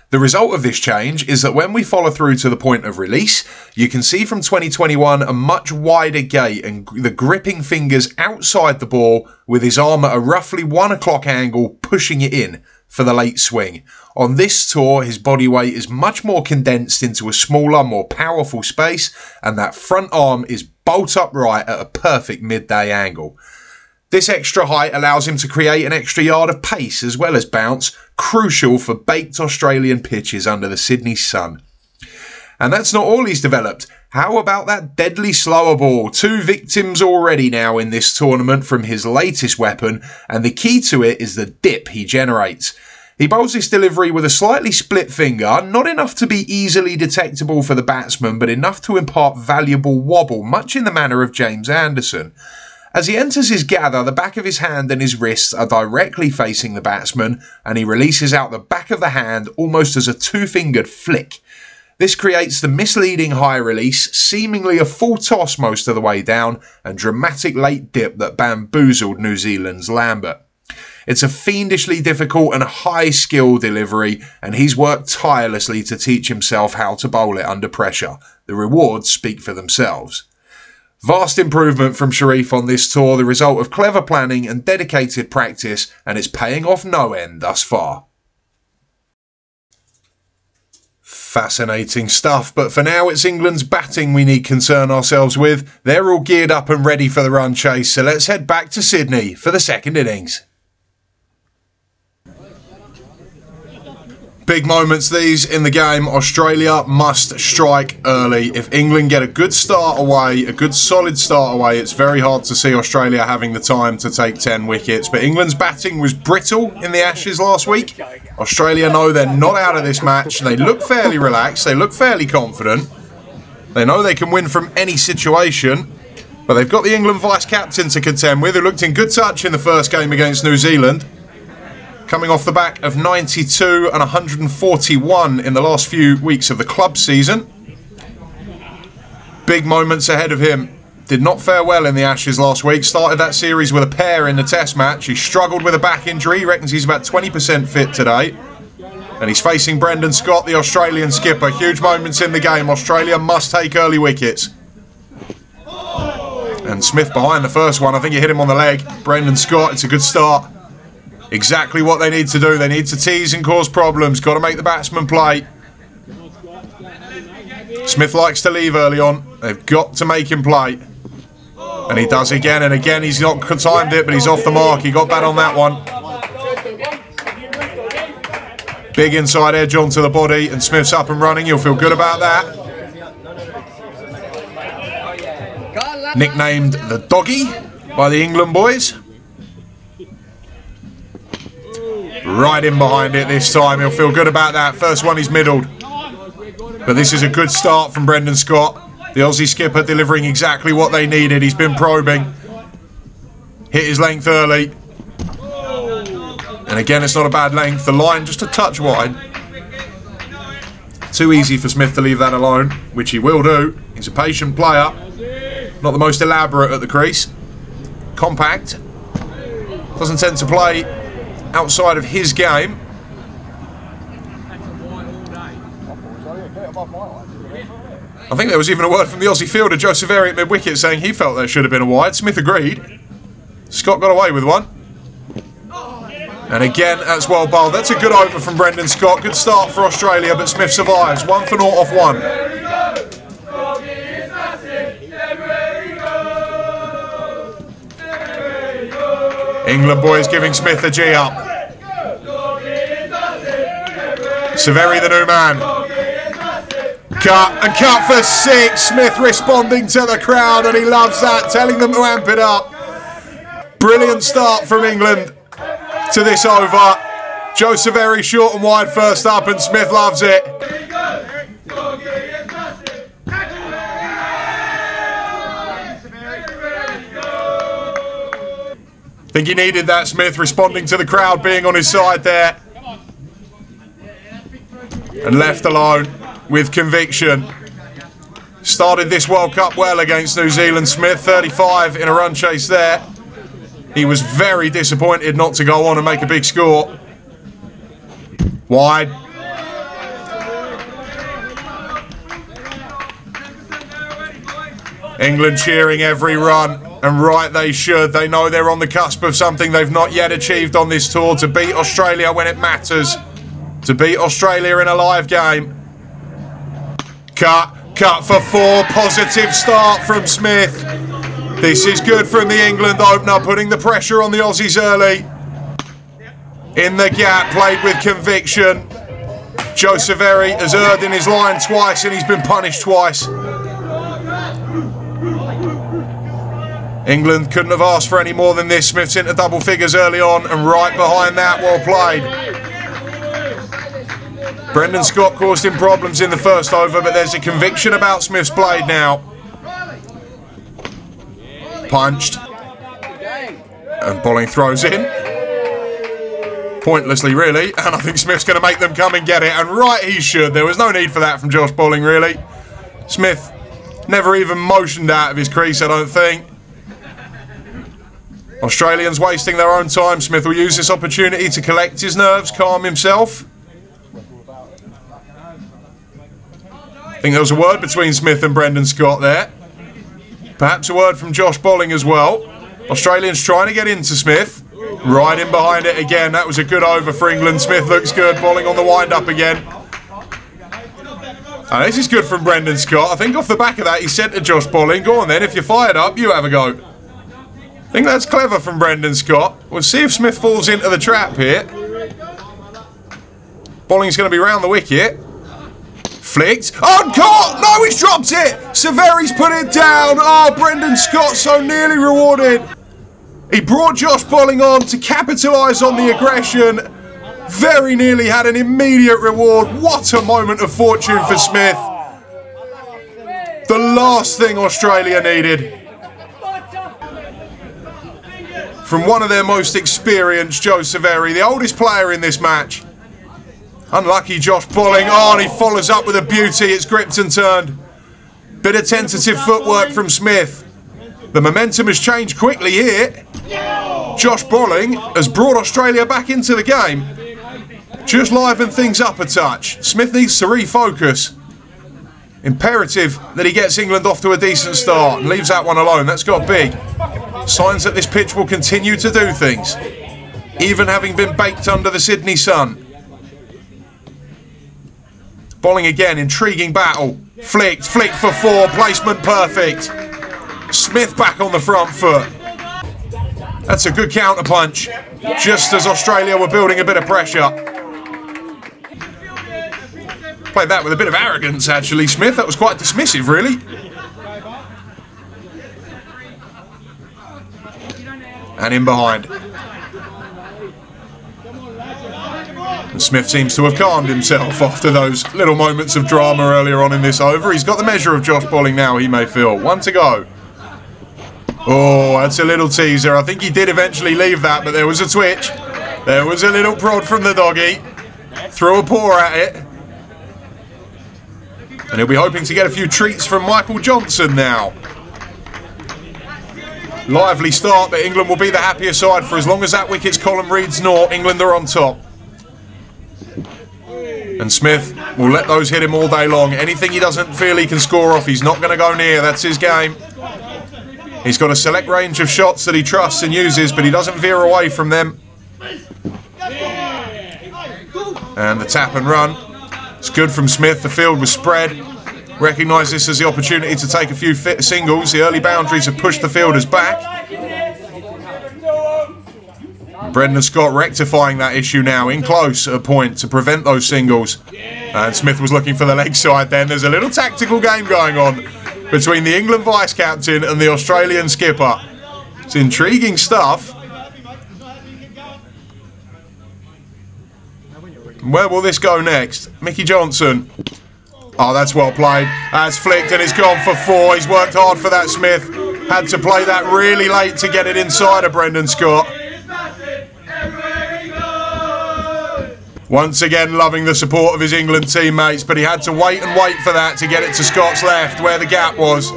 The result of this change is that when we follow through to the point of release, you can see from 2021 a much wider gate and the gripping fingers outside the ball with his arm at a roughly 1 o'clock angle pushing it in for the late swing. On this tour, his body weight is much more condensed into a smaller, more powerful space, and that front arm is bolt upright at a perfect midday angle. This extra height allows him to create an extra yard of pace as well as bounce, crucial for baked Australian pitches under the Sydney sun. And that's not all he's developed. How about that deadly slower ball? Two victims already now in this tournament from his latest weapon, and the key to it is the dip he generates. He bowls this delivery with a slightly split finger, not enough to be easily detectable for the batsman, but enough to impart valuable wobble, much in the manner of James Anderson. As he enters his gather, the back of his hand and his wrists are directly facing the batsman, and he releases out the back of the hand almost as a two-fingered flick. This creates the misleading high release, seemingly a full toss most of the way down, and dramatic late dip that bamboozled New Zealand's Lambert. It's a fiendishly difficult and high skill delivery, and he's worked tirelessly to teach himself how to bowl it under pressure. The rewards speak for themselves. Vast improvement from Sharif on this tour, the result of clever planning and dedicated practice, and it's paying off no end thus far. Fascinating stuff, but for now it's England's batting we need concern ourselves with. They're all geared up and ready for the run chase, so let's head back to Sydney for the second innings. Big moments these in the game. Australia must strike early. If England get a good start away, a good solid start away, it's very hard to see Australia having the time to take 10 wickets. But England's batting was brittle in the Ashes last week. Australia know they're not out of this match. They look fairly relaxed. They look fairly confident. They know they can win from any situation. But they've got the England vice-captain to contend with, who looked in good touch in the first game against New Zealand. Coming off the back of 92 and 141 in the last few weeks of the club season. Big moments ahead of him. Did not fare well in the Ashes last week. Started that series with a pair in the Test match. He struggled with a back injury. He reckons he's about 20% fit today. And he's facing Brendan Scott, the Australian skipper. Huge moments in the game. Australia must take early wickets. And Smith behind the first one. I think he hit him on the leg. Brendan Scott, it's a good start. Exactly what they need to do. They need to tease and cause problems. Got to make the batsman play. Smith likes to leave early on. They've got to make him play. And he does again and again. He's not timed it, but he's off the mark. He got bad on that one. Big inside edge onto the body, and Smith's up and running. You'll feel good about that. Nicknamed the Doggy by the England boys. Right in behind it this time. He'll feel good about that. First one he's middled. But this is a good start from Brendan Scott. The Aussie skipper delivering exactly what they needed. He's been probing. Hit his length early. And again, it's not a bad length. The line just a touch wide. Too easy for Smith to leave that alone, which he will do. He's a patient player. Not the most elaborate at the crease. Compact. Doesn't tend to play outside of his game. I think there was even a word from the Aussie fielder, Joe Severi, at mid-wicket saying he felt there should have been a wide. Smith agreed. Scott got away with one. And again, that's well bowled. That's a good over from Brendan Scott. Good start for Australia, but Smith survives. 1 for 0 off one. England boys giving Smith a G up. Severi, the new man. Cut and cut for six. Smith responding to the crowd, and he loves that, telling them to amp it up. Brilliant start from England to this over. Joe Severi short and wide first up, and Smith loves it. I think he needed that, Smith, responding to the crowd being on his side there. And left alone with conviction. Started this World Cup well against New Zealand. Smith, 35 in a run chase there. He was very disappointed not to go on and make a big score. Wide. England cheering every run. And right they should. They know they're on the cusp of something they've not yet achieved on this tour, to beat Australia when it matters. To beat Australia in a live game. Cut. Cut for four. Positive start from Smith. This is good from the England opener, putting the pressure on the Aussies early. In the gap, played with conviction. Joe Severi has erred in his line twice, and he's been punished twice. England couldn't have asked for any more than this. Smith's into double figures early on, and right behind that, well played. Brendan Scott caused him problems in the first over, but there's a conviction about Smith's blade now. Punched. And Bolling throws in. Pointlessly, really. And I think Smith's going to make them come and get it. And right he should. There was no need for that from Josh Bolling, really. Smith never even motioned out of his crease, I don't think. Australians wasting their own time. Smith will use this opportunity to collect his nerves, calm himself. I think there was a word between Smith and Brendan Scott there. Perhaps a word from Josh Bolling as well. Australians trying to get into Smith. Right in behind it again. That was a good over for England. Smith looks good. Bolling on the wind-up again. And this is good from Brendan Scott. I think off the back of that, he said to Josh Bolling, go on then, if you're fired up, you have a go. I think that's clever from Brendan Scott. We'll see if Smith falls into the trap here. Bolling's going to be round the wicket. Flicked. Oh, caught! No, he's dropped it! Severi's put it down. Oh, Brendan Scott so nearly rewarded. He brought Josh Bolling on to capitalise on the aggression. Very nearly had an immediate reward. What a moment of fortune for Smith. The last thing Australia needed. From one of their most experienced, Joe Severi, the oldest player in this match. Unlucky Josh Bolling. Oh, and he follows up with a beauty. It's gripped and turned. Bit of tentative footwork from Smith. The momentum has changed quickly here. Josh Bolling has brought Australia back into the game. Just livened things up a touch. Smith needs to refocus. Imperative that he gets England off to a decent start and leaves that one alone. That's got big. Signs that this pitch will continue to do things, even having been baked under the Sydney sun. Bolling again, intriguing battle. Flicked, flicked for four, placement perfect. Smith back on the front foot. That's a good counterpunch, just as Australia were building a bit of pressure. Played that with a bit of arrogance, actually, Smith. That was quite dismissive, really. And in behind. And Smith seems to have calmed himself after those little moments of drama earlier on in this over. He's got the measure of Josh Bolling now, he may feel. One to go. Oh, that's a little teaser. I think he did eventually leave that, but there was a twitch. There was a little prod from the doggy. Threw a paw at it. And he'll be hoping to get a few treats from Michael Johnson now. Lively start, but England will be the happier side for as long as that wicket's column reads naught. England are on top. And Smith will let those hit him all day long. Anything he doesn't feel he can score off, he's not going to go near. That's his game. He's got a select range of shots that he trusts and uses, but he doesn't veer away from them. And the tap and run. It's good from Smith. The field was spread. Recognise this as the opportunity to take a few singles. The early boundaries have pushed the fielders back. Brendan Scott rectifying that issue now, in close at a point to prevent those singles. And Smith was looking for the leg side then. There's a little tactical game going on between the England vice-captain and the Australian skipper. It's intriguing stuff. Where will this go next? Mickey Johnson. Oh, that's well played. That's flicked and it's gone for four. He's worked hard for that, Smith. Had to play that really late to get it inside of Brendan Scott. Once again, loving the support of his England teammates, but he had to wait and wait for that to get it to Scott's left, where the gap was.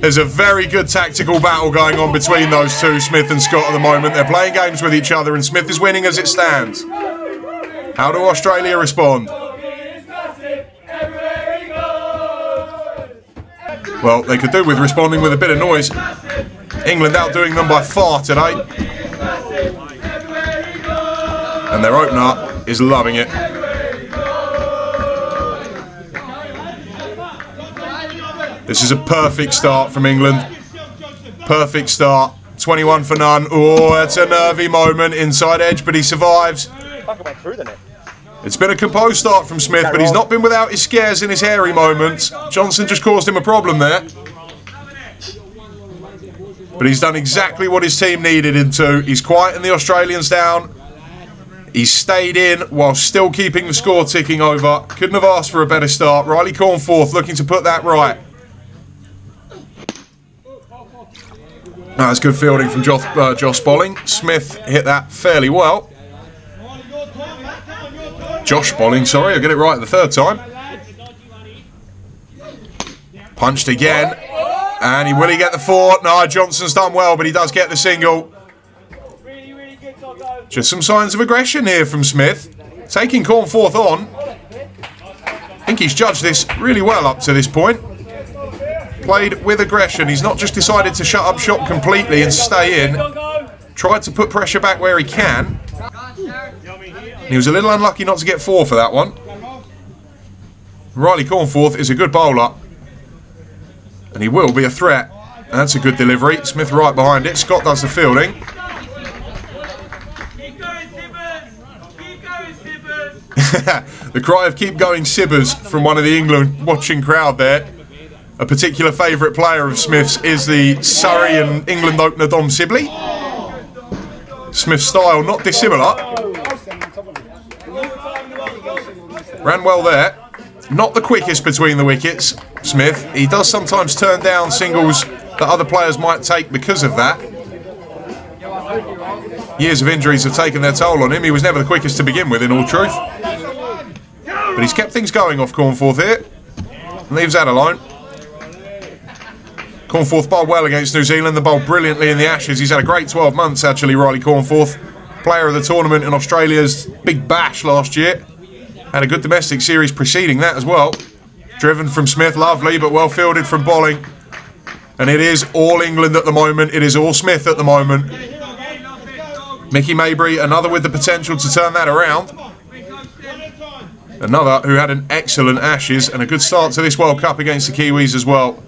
There's a very good tactical battle going on between those two, Smith and Scott, at the moment. They're playing games with each other, and Smith is winning as it stands. How do Australia respond? Well, they could do with responding with a bit of noise. England outdoing them by far today. And their opener is loving it. This is a perfect start from England. Perfect start. 21 for none. Oh, that's a nervy moment. Inside edge, but he survives. It's been a composed start from Smith, but he's not been without his scares in his hairy moments. Johnson just caused him a problem there. But he's done exactly what his team needed him to. He's quietened the Australians down. He stayed in while still keeping the score ticking over. Couldn't have asked for a better start. Riley Cornforth looking to put that right. That's good fielding from Josh Bolling. Smith hit that fairly well. Josh Bolling, sorry, I'll get it right the third time. Punched again. And he, will he get the four? No, Johnson's done well, but he does get the single. Just some signs of aggression here from Smith. Taking Cornforth on. I think he's judged this really well up to this point. Played with aggression. He's not just decided to shut up shop completely and stay in. Tried to put pressure back where he can. And he was a little unlucky not to get four for that one. Riley Cornforth is a good bowler. And he will be a threat. And that's a good delivery. Smith right behind it. Scott does the fielding. The cry of "keep going Sibbers" from one of the England watching crowd there. A particular favourite player of Smith's is the Surrey and England opener Dom Sibley. Smith's style not dissimilar. Ran well there. Not the quickest between the wickets, Smith. He does sometimes turn down singles that other players might take because of that. Years of injuries have taken their toll on him. He was never the quickest to begin with, in all truth. But he's kept things going off Cornforth here. Leaves that alone. Cornforth bowled well against New Zealand. They bowled brilliantly in the Ashes. He's had a great 12 months, actually, Riley Cornforth. Player of the tournament in Australia's Big Bash last year. And a good domestic series preceding that as well. Driven from Smith, lovely, but well fielded from Bolling. And it is all England at the moment. It is all Smith at the moment. Mickey Mabry, another with the potential to turn that around. Another who had an excellent Ashes and a good start to this World Cup against the Kiwis as well.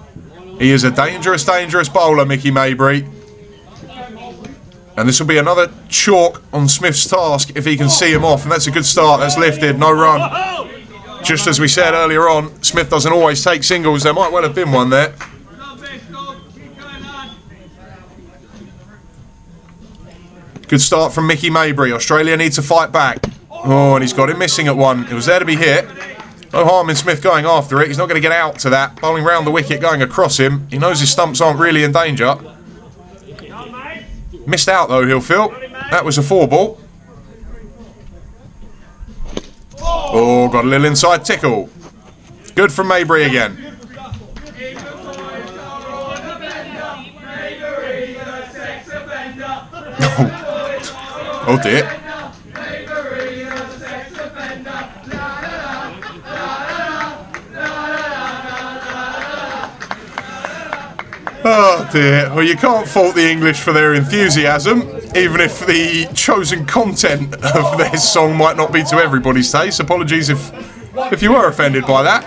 He is a dangerous, dangerous bowler, Mickey Mabry. And this will be another chalk on Smith's task if he can see him off. And that's a good start. That's lifted. No run. Just as we said earlier on, Smith doesn't always take singles. There might well have been one there. Good start from Mickey Mabry. Australia need to fight back. Oh, and he's got him missing at one. It was there to be hit. No harm in Smith going after it. He's not going to get out to that. Bowling round the wicket, going across him. He knows his stumps aren't really in danger. Missed out, though, he'll feel. That was a four ball. Oh, got a little inside tickle. Good from Mabry again. Oh dear. Oh dear. Well, you can't fault the English for their enthusiasm, even if the chosen content of their song might not be to everybody's taste. Apologies if you were offended by that.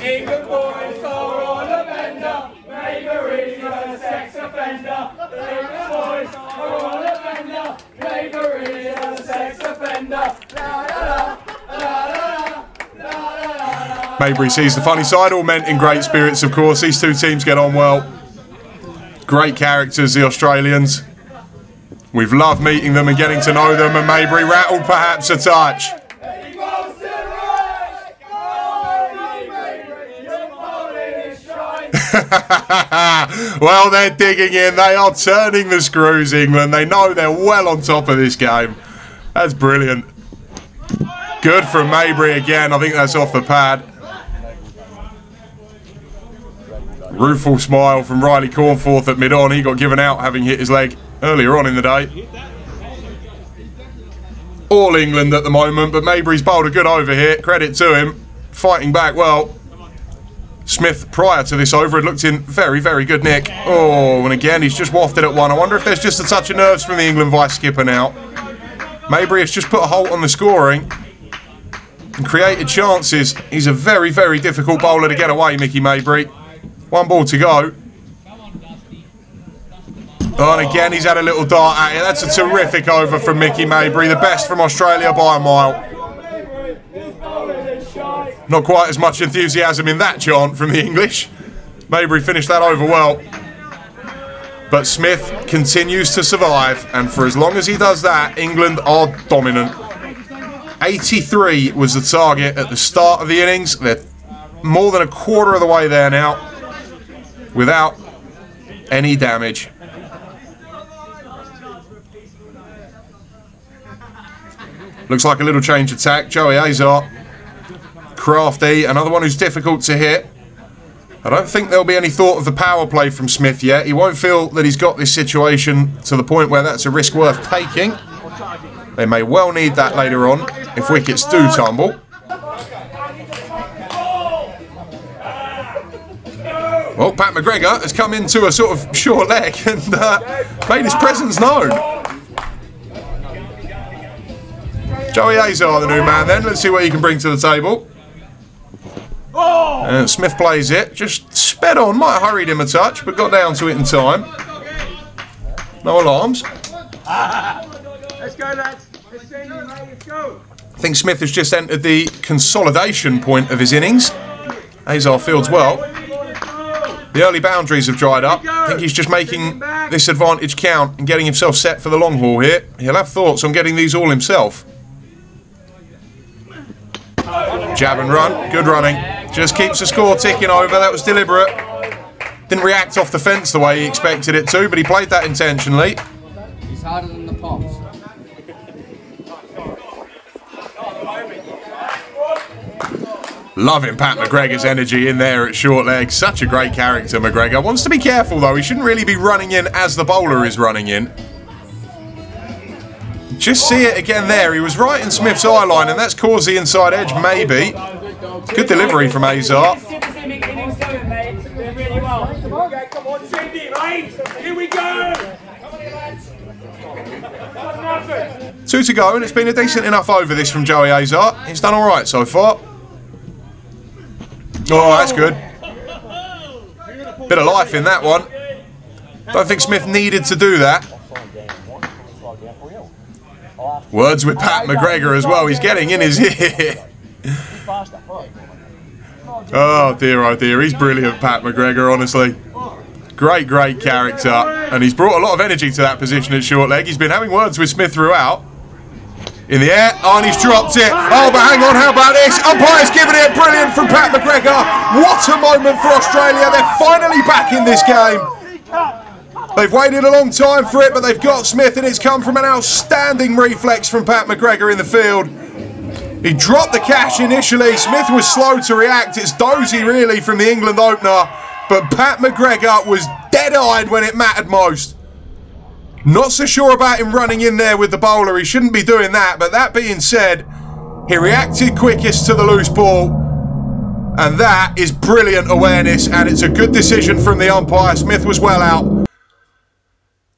Mabry sees the funny side, all meant in great spirits, of course. These two teams get on well. Great characters, the Australians. We've loved meeting them and getting to know them, and Mabry rattled perhaps a touch. Well, they're digging in. They are turning the screws, England. They know they're well on top of this game. That's brilliant. Good from Mabry again. I think that's off the pad. Rueful smile from Riley Cornforth at mid-on. He got given out having hit his leg earlier on in the day. All England at the moment, but Mabry's bowled a good over here. Credit to him. Fighting back well. Smith, prior to this over, had looked in very, very good nick. Oh, and again, he's just wafted at one. I wonder if there's just a touch of nerves from the England vice-skipper now. Mabry has just put a halt on the scoring and created chances. He's a very, very difficult bowler to get away, Mickey Mabry. One ball to go. Oh, and again, he's had a little dart at it. That's a terrific over from Mickey Mabry. The best from Australia by a mile. Not quite as much enthusiasm in that chant from the English. Mabry finished that over well. But Smith continues to survive. And for as long as he does that, England are dominant. 83 was the target at the start of the innings. They're more than a quarter of the way there now without any damage. Looks like a little change attack. Joey Azar, crafty, another one who's difficult to hit. I don't think there'll be any thought of the power play from Smith yet. He won't feel that he's got this situation to the point where that's a risk worth taking. They may well need that later on if wickets do tumble. Well, Pat McGregor has come into a sort of short leg and made his presence known. Joey Azar, the new man then. Let's see what he can bring to the table. Smith plays it, just sped on, might have hurried him a touch, but got down to it in time. No alarms. Let's go, lads. Let's go. I think Smith has just entered the consolidation point of his innings. Azar fields well. The early boundaries have dried up. I think he's just making this advantage count and getting himself set for the long haul here. He'll have thoughts on getting these all himself. Jab and run, good running. Just keeps the score ticking over. That was deliberate. Didn't react off the fence the way he expected it to, but he played that intentionally. He's harder than the pops. Loving Pat McGregor's energy in there at short leg. Such a great character, McGregor. Wants to be careful, though. He shouldn't really be running in as the bowler is running in. Just see it again there. He was right in Smith's eye line, and that's caused the inside edge, maybe. Good delivery from Azar. Two to go, and it's been a decent enough over this from Joey Azar. He's done all right so far. Oh, that's good. Bit of life in that one. Don't think Smith needed to do that. Words with Pat McGregor as well. He's getting in his ear. Oh dear, oh dear. He's brilliant, Pat McGregor, honestly. Great, great character. And he's brought a lot of energy to that position at short leg. He's been having words with Smith throughout. In the air, Arnie's dropped it. Oh, but hang on, how about this? Umpire's giving it, brilliant from Pat McGregor. What a moment for Australia. They're finally back in this game. They've waited a long time for it, but they've got Smith, and it's come from an outstanding reflex from Pat McGregor in the field. He dropped the catch initially. Smith was slow to react. It's dozy, really, from the England opener. But Pat McGregor was dead-eyed when it mattered most. Not so sure about him running in there with the bowler. He shouldn't be doing that, but that being said, he reacted quickest to the loose ball, and that is brilliant awareness, and it's a good decision from the umpire. Smith was well out.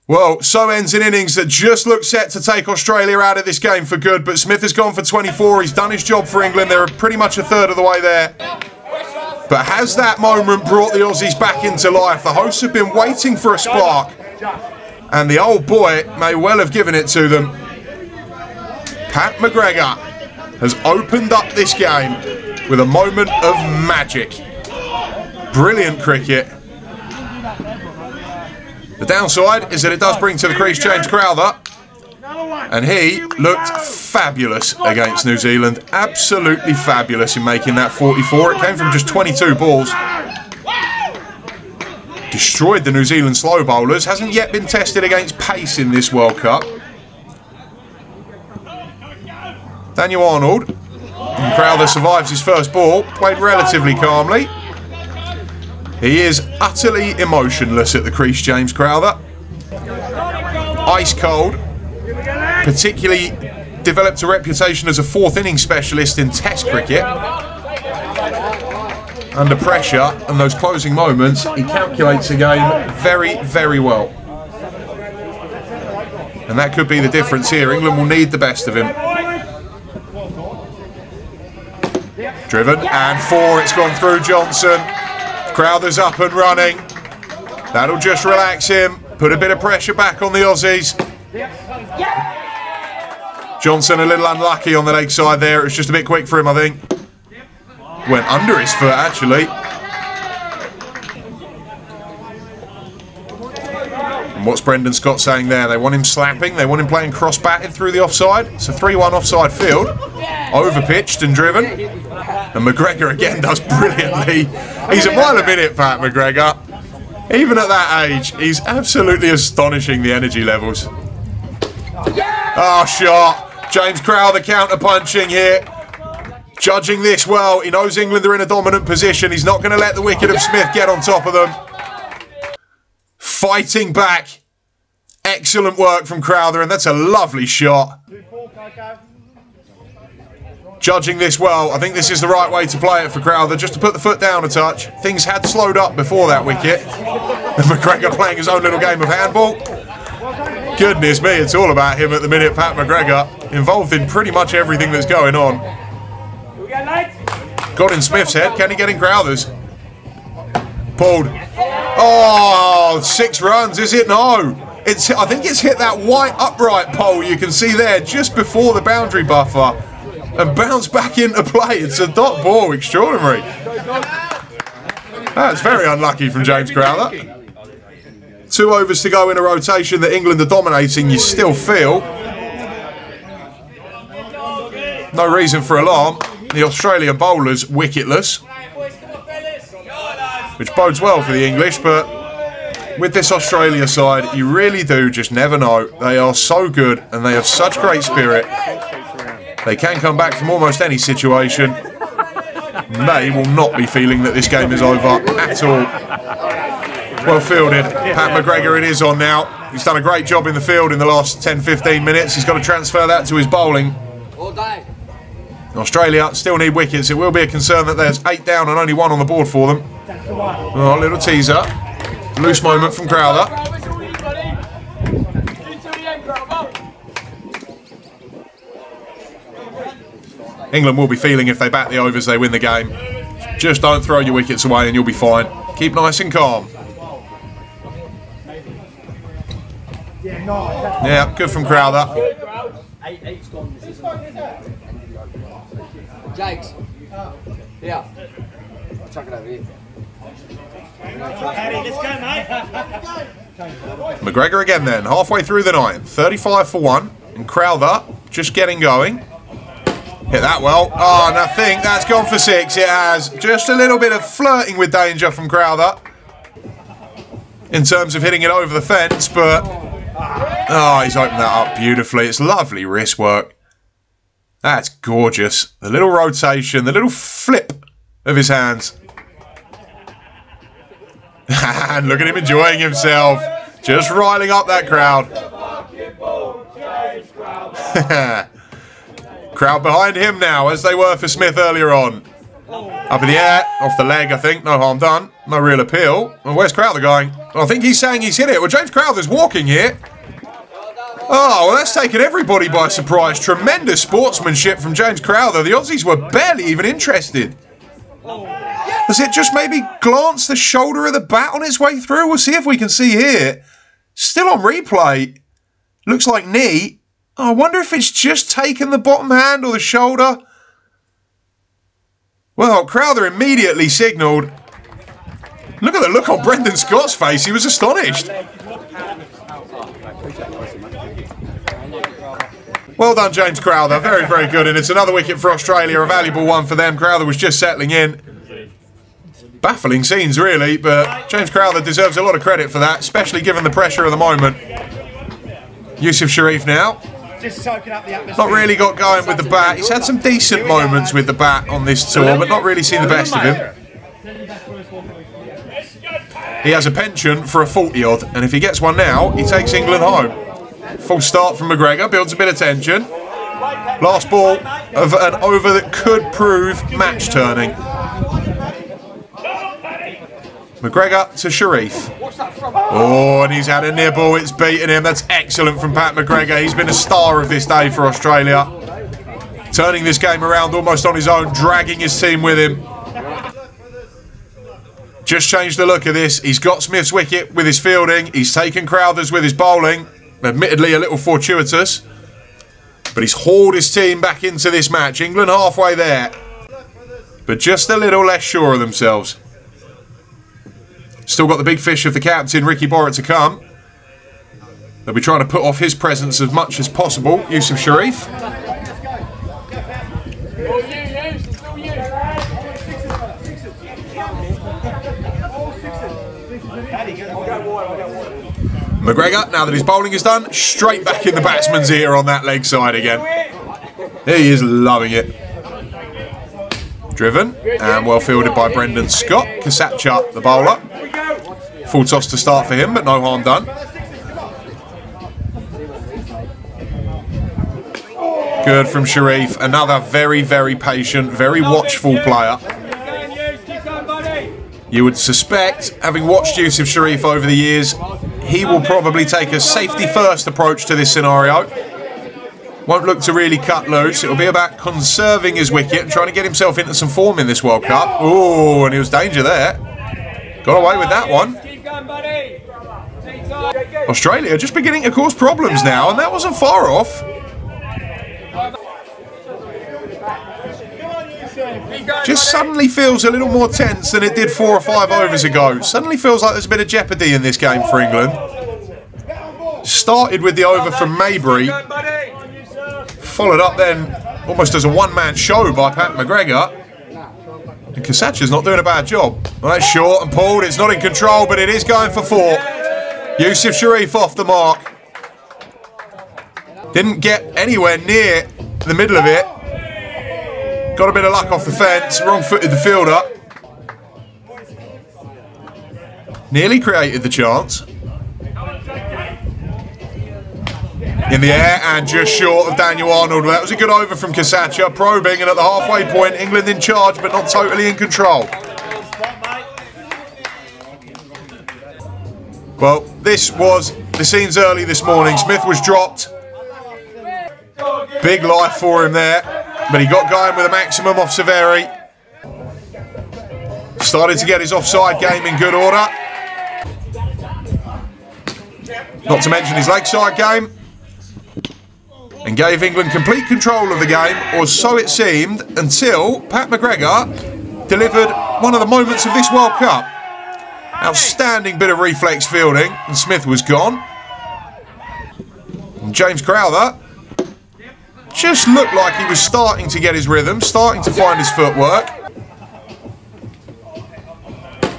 Well, so ends an innings that just looked set to take Australia out of this game for good, but Smith has gone for 24. He's done his job for England. They're pretty much a third of the way there. But has that moment brought the Aussies back into life? The hosts have been waiting for a spark, and the old boy may well have given it to them. Pat McGregor has opened up this game with a moment of magic. Brilliant cricket. The downside is that it does bring to the crease James Crowther, and he looked fabulous against New Zealand. Absolutely fabulous in making that 44. It came from just 22 balls. Destroyed the New Zealand slow bowlers. Hasn't yet been tested against pace in this World Cup. Daniel Arnold. And Crowther survives his first ball. Played relatively calmly. He is utterly emotionless at the crease, James Crowther. Ice cold. Particularly developed a reputation as a fourth inning specialist in Test cricket. Under pressure and those closing moments, he calculates the game very, very well. And that could be the difference here. England will need the best of him. Driven and four, it's gone through Johnson. Crowther's up and running. That'll just relax him, put a bit of pressure back on the Aussies. Johnson a little unlucky on the leg side there. It was just a bit quick for him, I think. Went under his foot, actually. And what's Brendan Scott saying there? They want him slapping. They want him playing cross-batting through the offside. It's a 3-1 offside field. overpitched and driven. And McGregor again does brilliantly. He's a mile a minute, Pat McGregor. Even at that age, he's absolutely astonishing, the energy levels. Oh, shot. James Crowther counter-punching here. Judging this well. He knows England are in a dominant position. He's not going to let the wicket of Smith get on top of them. Fighting back. Excellent work from Crowther, and that's a lovely shot. Judging this well, I think this is the right way to play it for Crowther, just to put the foot down a touch. Things had slowed up before that wicket. And McGregor playing his own little game of handball. Goodness me, it's all about him at the minute, Pat McGregor. Involved in pretty much everything that's going on. Got in Smith's head, can he get in Crowther's? Pulled. Oh, 6 runs, is it? No. I think it's hit that white upright pole you can see there just before the boundary buffer and bounced back into play. It's a dot ball, extraordinary. That's very unlucky from James Crowther. 2 overs to go in a rotation that England are dominating, you still feel. No reason for alarm. The Australian bowlers wicketless, which bodes well for the English, but with this Australia side, you really do just never know. They are so good and they have such great spirit. They can come back from almost any situation. They will not be feeling that this game is over at all. Well fielded. Pat McGregor it is on now. He's done a great job in the field in the last 10-15 minutes. He's got to transfer that to his bowling. Australia still need wickets. It will be a concern that there's 8 down and only 1 on the board for them. Oh, little teaser. Loose moment from Crowther. England will be feeling if they bat the overs, they win the game. Just don't throw your wickets away and you'll be fine. Keep nice and calm. Yeah, good from Crowther. Jake's. Yeah. Chuck it over here. McGregor again then, halfway through the 9th, 35 for 1, and Crowther just getting going. Hit that well. Oh, nothing. That's gone for 6. It has. Just a little bit of flirting with danger from Crowther in terms of hitting it over the fence, but oh, he's opened that up beautifully. It's lovely wrist work. That's gorgeous. The little rotation, the little flip of his hands. And look at him enjoying himself. Just riling up that crowd. Crowd behind him now, as they were for Smith earlier on. Up in the air, off the leg, I think. No harm done. No real appeal. Well, where's Crowther going? Well, I think he's saying he's hit it. Well, James Crowther's walking here. Oh, well, that's taken everybody by surprise. Tremendous sportsmanship from James Crowther. The Aussies were barely even interested. Does it just maybe glance the shoulder of the bat on its way through? We'll see if we can see here. Still on replay. Looks like knee. Oh, I wonder if it's just taken the bottom hand or the shoulder. Well, Crowther immediately signalled. Look at the look on Brendan Scott's face. He was astonished. Well done, James Crowther. Very, very good. And it's another wicket for Australia. A valuable one for them. Crowther was just settling in. Baffling scenes, really, but James Crowther deserves a lot of credit for that, especially given the pressure of the moment. Yusuf Sharif now. Not really got going with the bat. He's had some decent moments with the bat on this tour, but not really seen the best of him. He has a pension for a 40-odd, and if he gets one now, he takes England home. Full start from McGregor, builds a bit of tension. Last ball of an over that could prove match turning. McGregor to Sharif. Oh, and he's had a nibble, it's beaten him. That's excellent from Pat McGregor. He's been a star of this day for Australia. Turning this game around almost on his own, dragging his team with him. Just changed the look of this. He's got Smith's wicket with his fielding. He's taken Crowther's with his bowling. Admittedly a little fortuitous, but he's hauled his team back into this match. England halfway there, but just a little less sure of themselves. Still got the big fish of the captain, Ricky Borrett, to come. They'll be trying to put off his presence as much as possible. Yusuf Sharif. McGregor, now that his bowling is done, straight back in the batsman's ear on that leg side again. He is loving it. Driven and well fielded by Brendan Scott. Kasatcha, the bowler. Full toss to start for him, but no harm done. Good from Sharif. Another very, very patient, very watchful player. You would suspect, having watched Yusuf Sharif over the years, he will probably take a safety-first approach to this scenario. Won't look to really cut loose. It'll be about conserving his wicket and trying to get himself into some form in this World Cup. Oh, and he was danger there. Got away with that one. Australia just beginning to cause problems now, and that wasn't far off. Just suddenly feels a little more tense than it did 4 or 5 overs ago. Suddenly feels like there's a bit of jeopardy in this game for England. Started with the over from Mabry, followed up then almost as a one-man show by Pat McGregor. And Kasatcha's not doing a bad job. Well, that's short and pulled. It's not in control, but it is going for 4. Yusuf Sharif off the mark. Didn't get anywhere near the middle of it. Got a bit of luck off the fence, wrong-footed the fielder. Nearly created the chance. In the air and just short of Daniel Arnold. That was a good over from Kasatcha, probing, and at the halfway point, England in charge, but not totally in control. Well, this was the scenes early this morning. Smith was dropped. Big life for him there. But he got going with a maximum off Severi. Started to get his offside game in good order. Not to mention his leg side game. And gave England complete control of the game, or so it seemed, until Pat McGregor delivered one of the moments of this World Cup. Outstanding bit of reflex fielding, and Smith was gone. And James Crowther just looked like he was starting to get his rhythm, starting to find his footwork.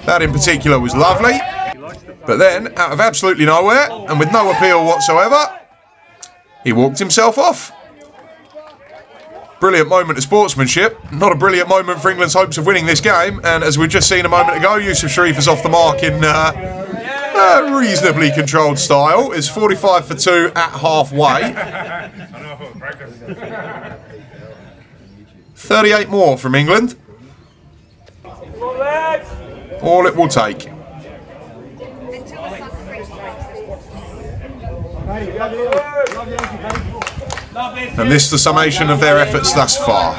That in particular was lovely. But then, out of absolutely nowhere, and with no appeal whatsoever, he walked himself off. Brilliant moment of sportsmanship. Not a brilliant moment for England's hopes of winning this game. And as we've just seen a moment ago, Yusuf Sharif is off the mark in a reasonably controlled style. It's 45 for 2 at halfway. 38 more from England. All it will take. And this is the summation of their efforts thus far.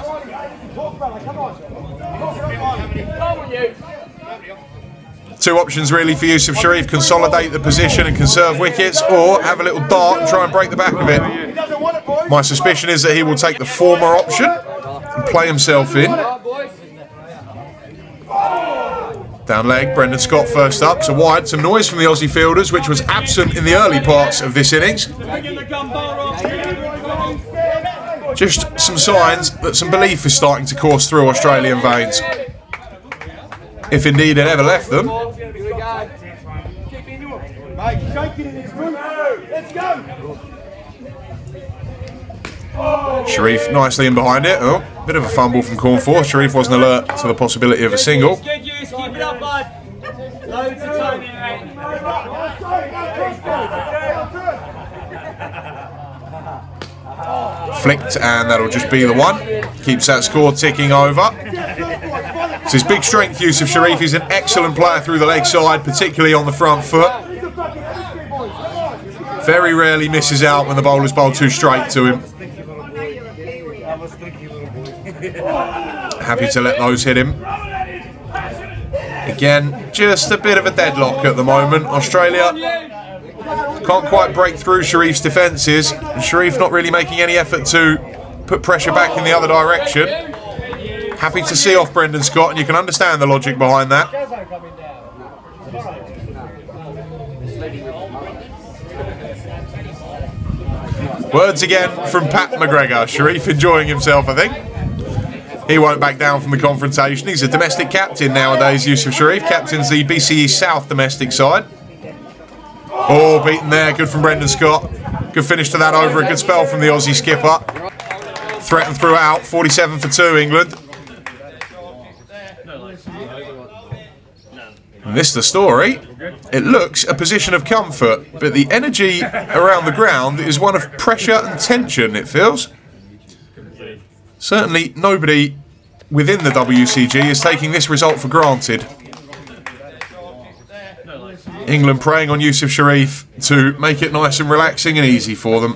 Two options really for Yusuf Sharif: consolidate the position and conserve wickets, or have a little dart and try and break the back of it. My suspicion is that he will take the former option and play himself in. Down leg, Brendan Scott first up. So wide, some noise from the Aussie fielders, which was absent in the early parts of this innings. Just some signs that some belief is starting to course through Australian veins. If indeed it ever left them. Let's go! Sharif nicely in behind it. Oh, bit of a fumble from Cornforth. Sharif wasn't alert to the possibility of a single. Flicked, and that'll just be the one. Keeps that score ticking over. It's his big strength, Yusuf Sharif. He's an excellent player through the leg side, particularly on the front foot. Very rarely misses out when the bowlers bowl too straight to him. Happy to let those hit him. Again, just a bit of a deadlock at the moment. Australia can't quite break through Sharif's defences. And Sharif not really making any effort to put pressure back in the other direction. Happy to see off Brendan Scott, and you can understand the logic behind that. Words again from Pat McGregor. Sharif enjoying himself, I think. He won't back down from the confrontation. He's a domestic captain nowadays, Yusuf Sharif. Captains the BCE South domestic side. Oh, beaten there. Good from Brendan Scott. Good finish to that over. A good spell from the Aussie skipper. Threatened throughout. 47 for 2, England. And this is the story. It looks a position of comfort, but the energy around the ground is one of pressure and tension, it feels. Certainly nobody within the WCG is taking this result for granted. England preying on Yusuf Sharif to make it nice and relaxing and easy for them.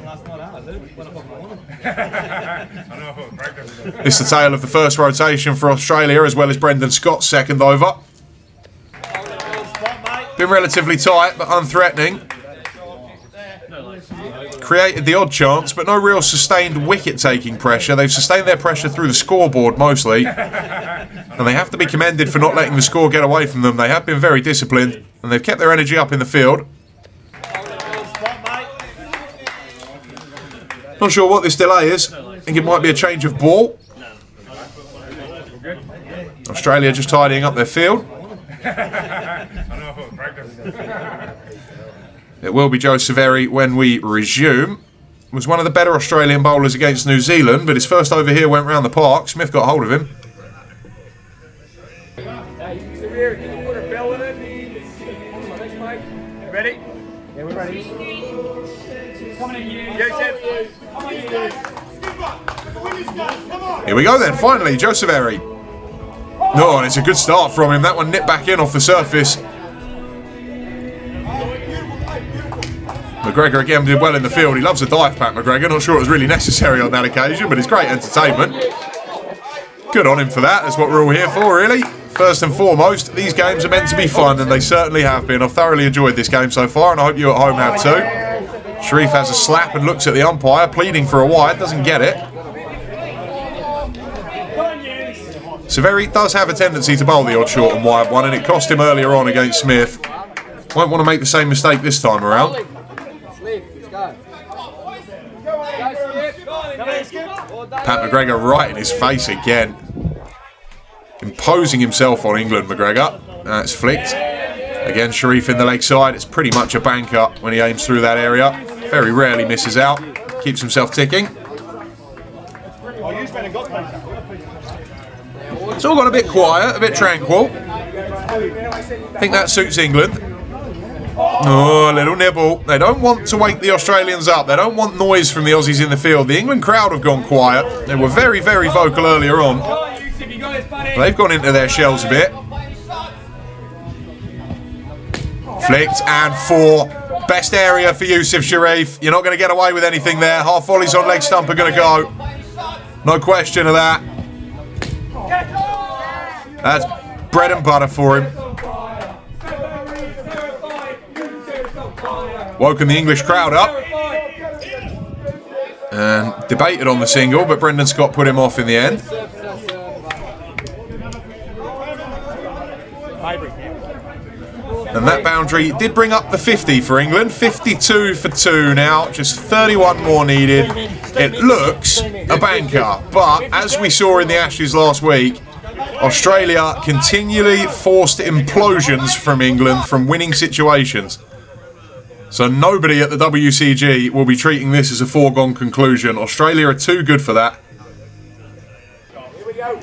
This is the tale of the first rotation for Australia, as well as Brendan Scott's second over. Been relatively tight, but unthreatening. Created the odd chance, but no real sustained wicket-taking pressure. They've sustained their pressure through the scoreboard, mostly. And they have to be commended for not letting the score get away from them. They have been very disciplined, and they've kept their energy up in the field. Not sure what this delay is. I think it might be a change of ball. Australia just tidying up their field. It will be Joe Severi when we resume. Was one of the better Australian bowlers against New Zealand, but his first over here went round the park. Smith got hold of him. Ready? Yeah, we're ready. Here we go then, finally, Joe Severi. Oh, and it's a good start from him. That one nipped back in off the surface. McGregor again did well in the field. He loves a dive, Pat McGregor. Not sure it was really necessary on that occasion, but it's great entertainment. Good on him for that. That's what we're all here for, really. First and foremost, these games are meant to be fun, and they certainly have been. I've thoroughly enjoyed this game so far, and I hope you at home have too. Sharif has a slap and looks at the umpire, pleading for a wide, doesn't get it. Severi does have a tendency to bowl the odd short and wide one, and it cost him earlier on against Smith. Won't want to make the same mistake this time around. Pat McGregor right in his face again. Imposing himself on England, McGregor. That's flicked. Again, Sharif in the leg side. It's pretty much a banker when he aims through that area. Very rarely misses out. Keeps himself ticking. It's all got a bit quiet, a bit tranquil. I think that suits England. Oh, a little nibble. They don't want to wake the Australians up. They don't want noise from the Aussies in the field. The England crowd have gone quiet. They were very, very vocal earlier on. They've gone into their shells a bit. Flicked and four. Best area for Yusuf Sharif. You're not going to get away with anything there. Half volleys on leg stump are going to go. No question of that. That's bread and butter for him. Woken the English crowd up and debated on the single, but Brendan Scott put him off in the end. And that boundary did bring up the 50 for England. 52 for 2 now, just 31 more needed. It looks a banker, but as we saw in the Ashes last week, Australia continually forced implosions from England from winning situations. So nobody at the WCG will be treating this as a foregone conclusion. Australia are too good for that.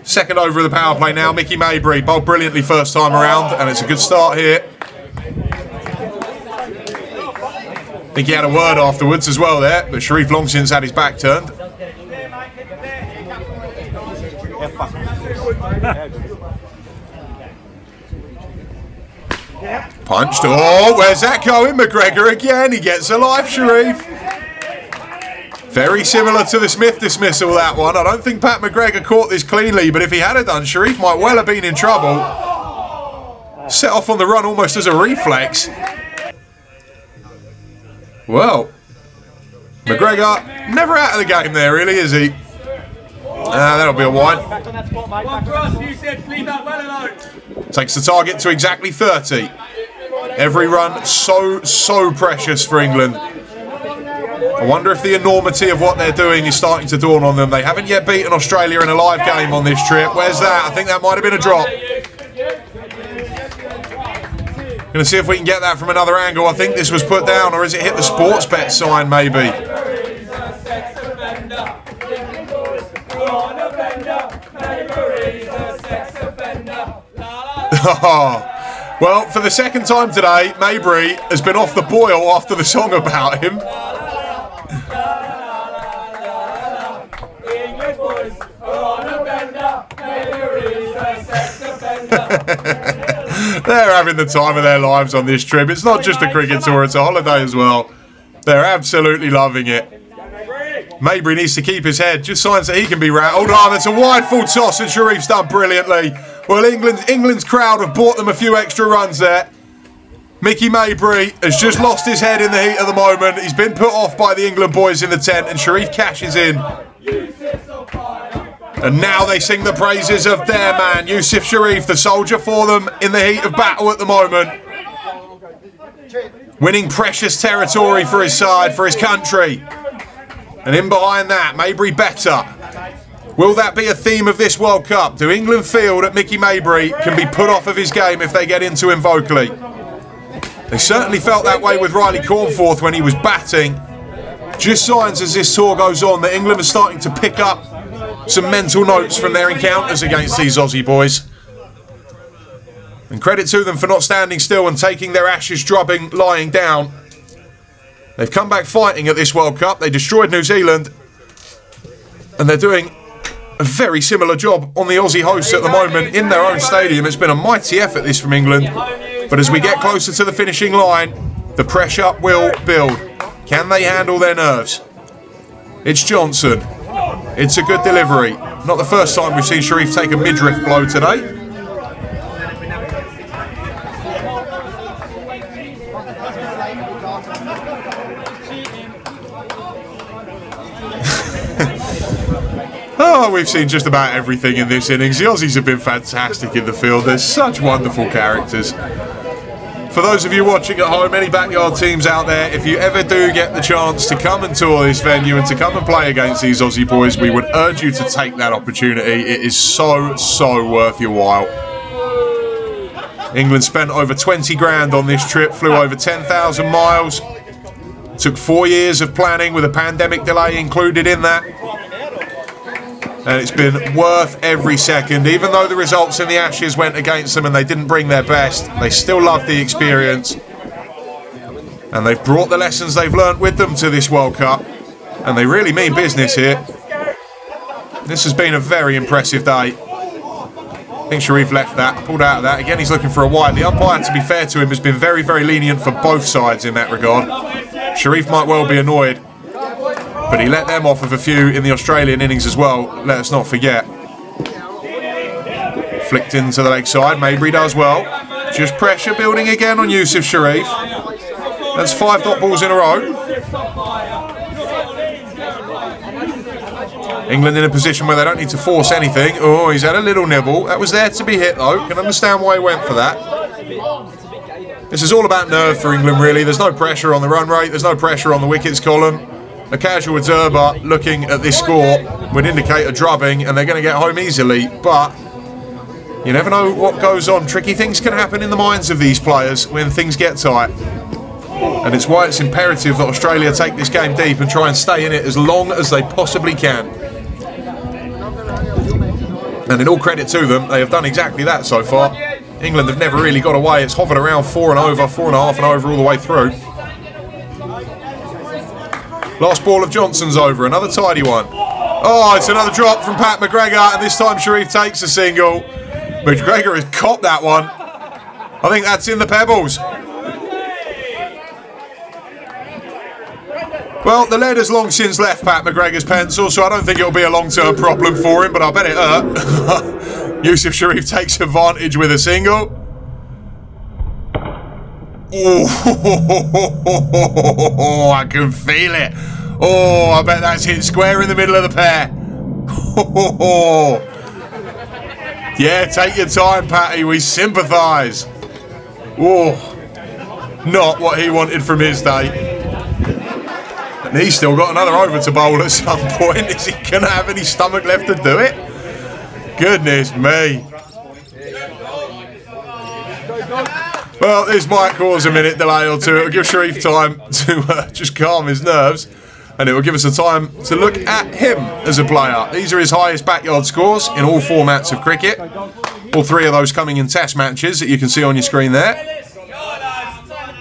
Second over of the power play now. Mickey Mabry bowled brilliantly first time around, and it's a good start here. I think he had a word afterwards as well there, but Sharif long since had his back turned. Punched. Oh, where's that going? McGregor again. He gets a life, Sharif. Very similar to the Smith dismissal, that one. I don't think Pat McGregor caught this cleanly, but if he had done, Sharif might well have been in trouble. Set off on the run almost as a reflex. Well, McGregor never out of the game there, really, is he? That'll be a wide. Takes the target to exactly 30. Every run so precious for England. I wonder if the enormity of what they're doing is starting to dawn on them. They haven't yet beaten Australia in a live game on this trip. Where's that? I think that might have been a drop. Gonna see if we can get that from another angle. I think this was put down, or is it hit the sports bet sign maybe? Well, for the second time today, Mabry has been off the boil after the song about him. They're having the time of their lives on this trip. It's not just a cricket tour, it's a holiday as well. They're absolutely loving it. Mabry needs to keep his head, just signs that he can be rattled. Oh, that's a wide full toss and Sharif's done brilliantly. Well, England's crowd have bought them a few extra runs there. Mickey Mabry has just lost his head in the heat of the moment. He's been put off by the England boys in the tent and Sharif cashes in. And now they sing the praises of their man, Yusuf Sharif, the soldier for them in the heat of battle at the moment. Winning precious territory for his side, for his country. And in behind that, Mabry better. Will that be a theme of this World Cup? Do England feel that Mickey Mabry can be put off of his game if they get into him vocally? They certainly felt that way with Riley Cornforth when he was batting. Just signs as this tour goes on that England is starting to pick up some mental notes from their encounters against these Aussie boys. And credit to them for not standing still and taking their Ashes drubbing lying down. They've come back fighting at this World Cup. They destroyed New Zealand. And they're doing a very similar job on the Aussie hosts at the moment in their own stadium. It's been a mighty effort this from England. But as we get closer to the finishing line, the pressure will build. Can they handle their nerves? It's Johnson. It's a good delivery. Not the first time we've seen Sharif take a midriff blow today. Oh, we've seen just about everything in this innings. The Aussies have been fantastic in the field. They're such wonderful characters. For those of you watching at home, any backyard teams out there, if you ever do get the chance to come and tour this venue and to come and play against these Aussie boys, we would urge you to take that opportunity. It is so, so worth your while. England spent over 20 grand on this trip, flew over 10,000 miles. Took 4 years of planning with a pandemic delay included in that. And it's been worth every second. Even though the results in the Ashes went against them and they didn't bring their best, they still loved the experience. And they've brought the lessons they've learnt with them to this World Cup. And they really mean business here. This has been a very impressive day. I think Sharif left that, pulled out of that. Again, he's looking for a wide. The umpire, to be fair to him, has been very, very lenient for both sides in that regard. Sharif might well be annoyed. But he let them off of a few in the Australian innings as well, let us not forget. Flicked into the leg side, Mabry does well. Just pressure building again on Yusuf Sharif. That's 5 dot balls in a row. England in a position where they don't need to force anything. Oh, he's had a little nibble. That was there to be hit though, can understand why he went for that. This is all about nerve for England really. There's no pressure on the run rate, there's no pressure on the wickets column. A casual observer looking at this score would indicate a drubbing and they're going to get home easily, but you never know what goes on. Tricky things can happen in the minds of these players when things get tight. And it's why it's imperative that Australia take this game deep and try and stay in it as long as they possibly can. And in all credit to them, they have done exactly that so far. England have never really got away. It's hovered around four and over, four and a half and over all the way through. Last ball of Johnson's over, another tidy one. Oh, it's another drop from Pat McGregor, and this time Sharif takes a single. McGregor has copped that one. I think that's in the pebbles. Well, the lead has long since left Pat McGregor's pencil, so I don't think it'll be a long-term problem for him, but I bet it hurt. Yusuf Sharif takes advantage with a single. Oh, I can feel it. Oh, I bet that's hit square in the middle of the pair. Oh, yeah, take your time, Patty. We sympathise. Oh, not what he wanted from his day. And he's still got another over to bowl at some point. Is he going to have any stomach left to do it? Goodness me. Well, this might cause a minute delay or two. It'll give Sharif time to just calm his nerves, and it will give us the time to look at him as a player. These are his highest backyard scores in all formats of cricket. All three of those coming in test matches that you can see on your screen there.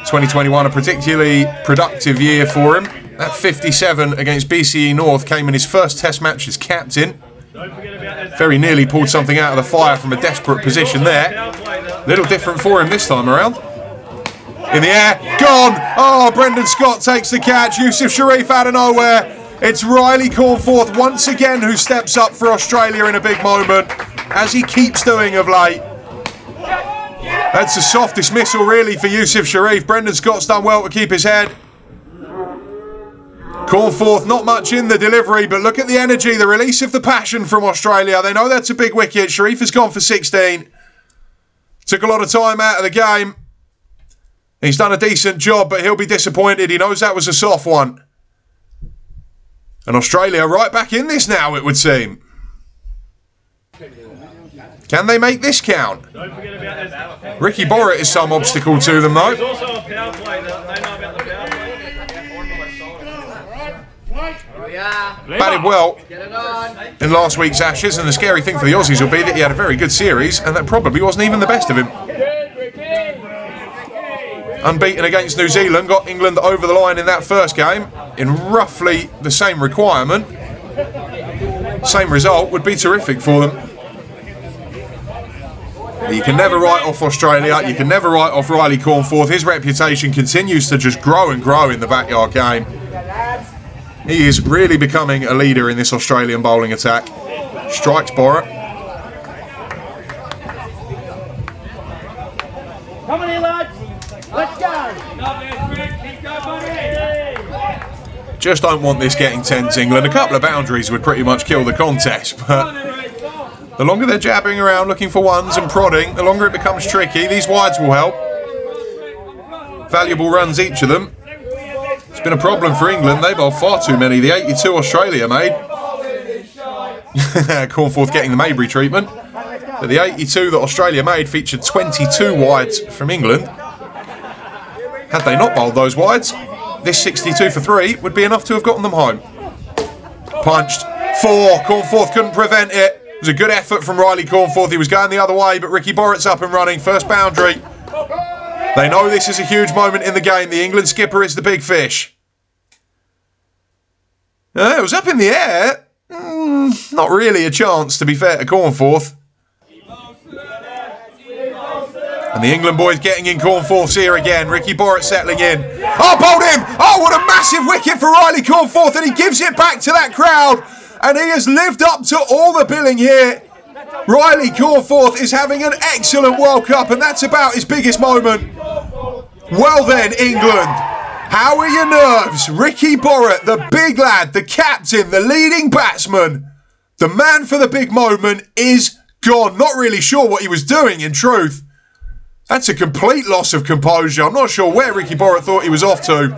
2021, a particularly productive year for him. That 57 against BCE North came in his first test match as captain. Very nearly pulled something out of the fire from a desperate position there. Little different for him this time around. In the air, gone! Oh, Brendan Scott takes the catch. Yusuf Sharif out of nowhere. It's Riley Cornforth once again who steps up for Australia in a big moment, as he keeps doing of late. That's a soft dismissal really for Yusuf Sharif. Brendan Scott's done well to keep his head. Cornforth, not much in the delivery, but look at the energy, the release of the passion from Australia. They know that's a big wicket. Sharif has gone for 16. Took a lot of time out of the game. He's done a decent job, but he'll be disappointed. He knows that was a soft one. And Australia right back in this now, it would seem. Can they make this count? Ricky Borrett is some obstacle to them, though. Batted well in last week's Ashes, and the scary thing for the Aussies will be that he had a very good series, and that probably wasn't even the best of him. Unbeaten against New Zealand, got England over the line in that first game in roughly the same requirement. Same result would be terrific for them. You can never write off Australia, you can never write off Riley Cornforth. His reputation continues to just grow and grow in the backyard game. He is really becoming a leader in this Australian bowling attack. Strikes Borrett. Come on here, lads. Let's go. Just don't want this getting tense, England. A couple of boundaries would pretty much kill the contest, but the longer they're jabbing around looking for ones and prodding, the longer it becomes tricky. These wides will help. Valuable runs each of them. It's been a problem for England. They bowled far too many. The 82 Australia made. Cornforth getting the Mabry treatment. But the 82 that Australia made featured 22 wides from England. Had they not bowled those wides, this 62 for 3 would be enough to have gotten them home. Punched. 4. Cornforth couldn't prevent it. It was a good effort from Riley Cornforth. He was going the other way, but Ricky Borrett's up and running. First boundary. They know this is a huge moment in the game. The England skipper is the big fish. It was up in the air. Not really a chance, to be fair to Cornforth. And the England boys getting in Cornforth's ear again. Ricky Borrett settling in. Oh, bowled him! Oh, what a massive wicket for Riley Cornforth, and he gives it back to that crowd. And he has lived up to all the billing here. Riley Cornforth is having an excellent World Cup, and that's about his biggest moment. Well then, England, how are your nerves? Ricky Borrett, the big lad, the captain, the leading batsman, the man for the big moment, is gone. Not really sure what he was doing, in truth. That's a complete loss of composure. I'm not sure where Ricky Borrett thought he was off to.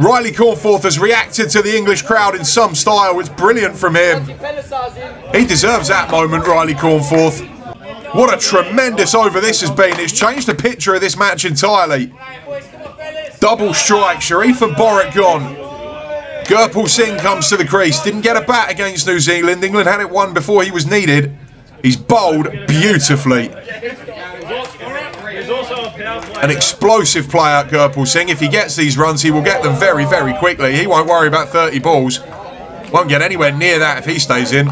Riley Cornforth has reacted to the English crowd in some style. It's brilliant from him. He deserves that moment, Riley Cornforth. What a tremendous over this has been. It's changed the picture of this match entirely. Double strike, Sharif and Borrett gone. Gurpal Singh comes to the crease. Didn't get a bat against New Zealand. England had it won before he was needed. He's bowled beautifully. An explosive player, Gurpal Singh. If he gets these runs, he will get them very, very quickly. He won't worry about 30 balls. Won't get anywhere near that if he stays in.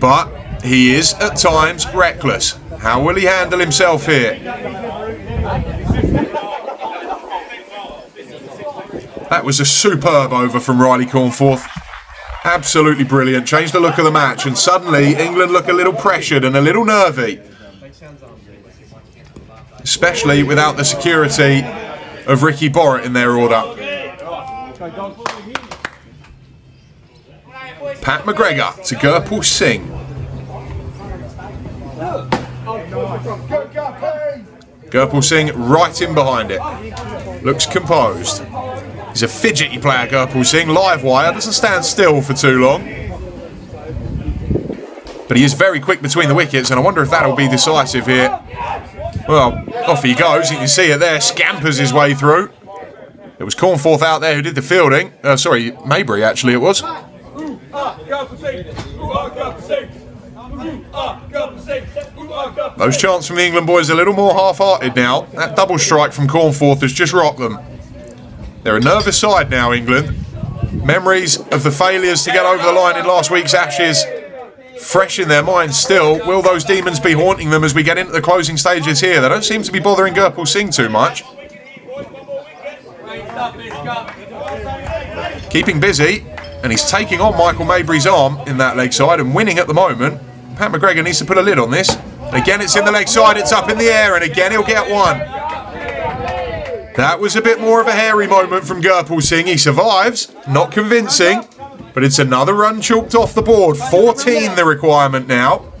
But he is, at times, reckless. How will he handle himself here? That was a superb over from Riley Cornforth. Absolutely brilliant. Changed the look of the match, and suddenly England look a little pressured and a little nervy. Especially without the security of Ricky Borrett in their order. Pat McGregor to Gurpal Singh. Gurpal Singh right in behind it. Looks composed. He's a fidgety player, Gurpal Singh. Live wire, doesn't stand still for too long. But he is very quick between the wickets, and I wonder if that'll be decisive here. Well, off he goes. You can see it there. Scampers his way through. It was Cornforth out there who did the fielding. Sorry, Mabry, actually, it was. Those chants from the England boys are a little more half-hearted now. That double strike from Cornforth has just rocked them. They're a nervous side now, England. Memories of the failures to get over the line in last week's Ashes fresh in their minds still. Will those demons be haunting them as we get into the closing stages here? They don't seem to be bothering Gurpal Singh too much. Keeping busy, and he's taking on Michael Mabry's arm in that leg side and winning at the moment. Pat McGregor needs to put a lid on this. Again, it's in the leg side, it's up in the air, and again he'll get one. That was a bit more of a hairy moment from Gurpal Singh. He survives, not convincing, but it's another run chalked off the board. 14 the requirement now.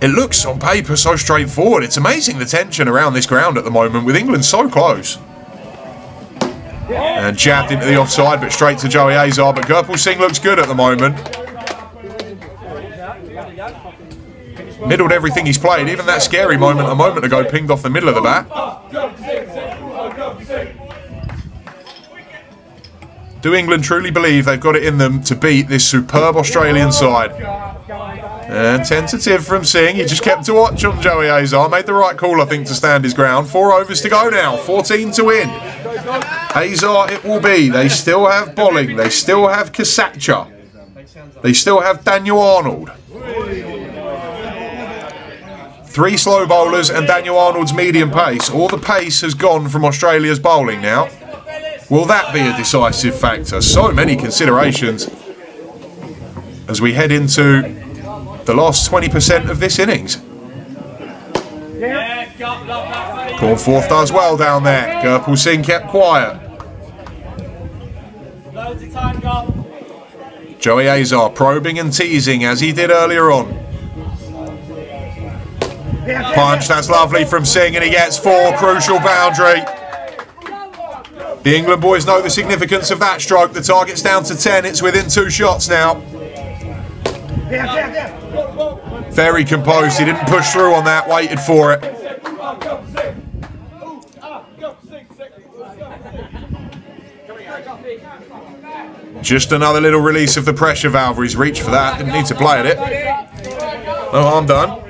It looks on paper so straightforward. It's amazing the tension around this ground at the moment with England so close. And jabbed into the offside, but straight to Joey Azar. But Gurpal Singh looks good at the moment. Middled everything he's played, even that scary moment a moment ago, pinged off the middle of the bat. Do England truly believe they've got it in them to beat this superb Australian side? And tentative from Singh. He just kept to watch on Joey Azar. Made the right call, I think, to stand his ground. 4 overs to go now. 14 to win. Azar it will be. They still have Bolling. They still have Kasatcha. They still have Daniel Arnold. 3 slow bowlers and Daniel Arnold's medium pace. All the pace has gone from Australia's bowling now. Will that be a decisive factor? So many considerations as we head into the last 20% of this innings. Cornforth does well down there. Gurpal Singh kept quiet. Joey Azar probing and teasing as he did earlier on. Punch, that's lovely from Singh, and he gets 4. Crucial boundary. The England boys know the significance of that stroke. The target's down to 10. It's within 2 shots now. Very composed. He didn't push through on that. Waited for it. Just another little release of the pressure valve. He's reached for that. Didn't need to play at it. No harm done.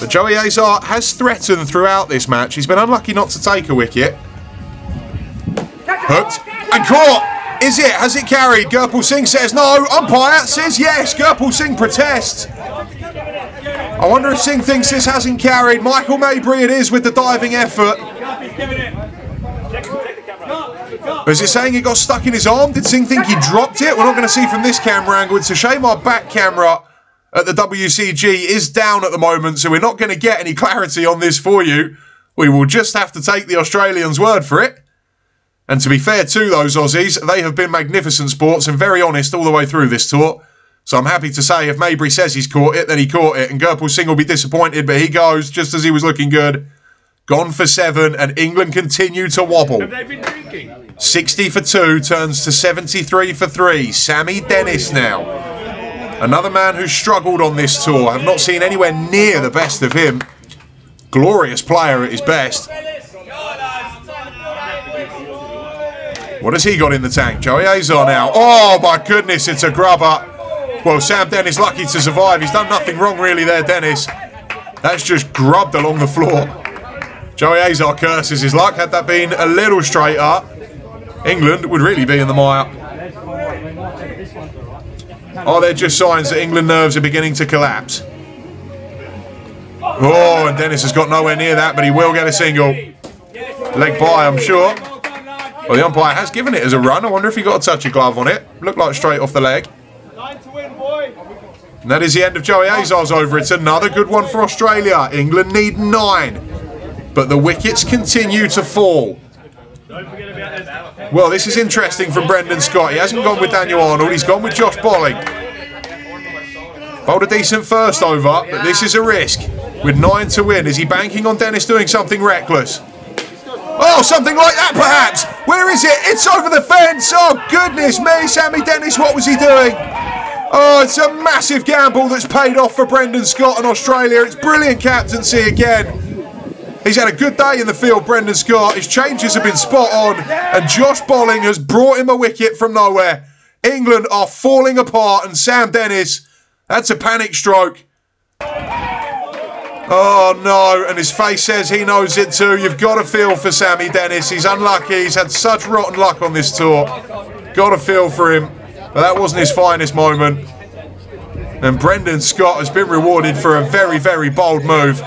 But Joey Azar has threatened throughout this match. He's been unlucky not to take a wicket. Hooked and caught. Is it? Has it carried? Gurpal Singh says no. Umpire says yes. Gurpal Singh protests. I wonder if Singh thinks this hasn't carried. Michael Mabry it is with the diving effort. Is it saying it got stuck in his arm? Did Singh think he dropped it? We're not going to see from this camera angle. It's a shame our back camera at the WCG is down at the moment, so we're not going to get any clarity on this for you. We will just have to take the Australians' word for it. And to be fair to those Aussies, they have been magnificent sports and very honest all the way through this tour. So I'm happy to say if Mabry says he's caught it, then he caught it. And Gurpal Singh will be disappointed, but he goes just as he was looking good. Gone for 7, and England continue to wobble. Have they been drinking? 60 for 2 turns to 73 for 3. Sammy Dennis now. Another man who struggled on this tour. I've not seen anywhere near the best of him. Glorious player at his best. What has he got in the tank? Joey Azar now. Oh, my goodness, it's a grubber. Well, Sam Dennis lucky to survive. He's done nothing wrong really there, Dennis. That's just grubbed along the floor. Joey Azar curses his luck. Had that been a little straighter, England would really be in the mire. Are there just signs that England nerves are beginning to collapse? Oh, and Dennis has got nowhere near that, but he will get a single. Leg by, I'm sure. Well, the umpire has given it as a run. I wonder if he got a touch of glove on it. Looked like straight off the leg. And that is the end of Joey Azar's over. It's another good one for Australia. England need 9. But the wickets continue to fall. Well, this is interesting from Brendan Scott. He hasn't gone with Daniel Arnold. He's gone with Josh Bolling. Bowled a decent first over, but this is a risk. With 9 to win, is he banking on Dennis doing something reckless? Oh, something like that perhaps. Where is it? It's over the fence. Oh, goodness me, Sammy Dennis, what was he doing? Oh, it's a massive gamble that's paid off for Brendan Scott and Australia. It's brilliant captaincy again. He's had a good day in the field, Brendan Scott. His changes have been spot on, and Josh Bolling has brought him a wicket from nowhere. England are falling apart, and Sam Dennis, that's a panic stroke. Oh, no, and his face says he knows it too. You've got to feel for Sammy Dennis. He's unlucky. He's had such rotten luck on this tour. Got to feel for him. But that wasn't his finest moment. And Brendan Scott has been rewarded for a very, very bold move.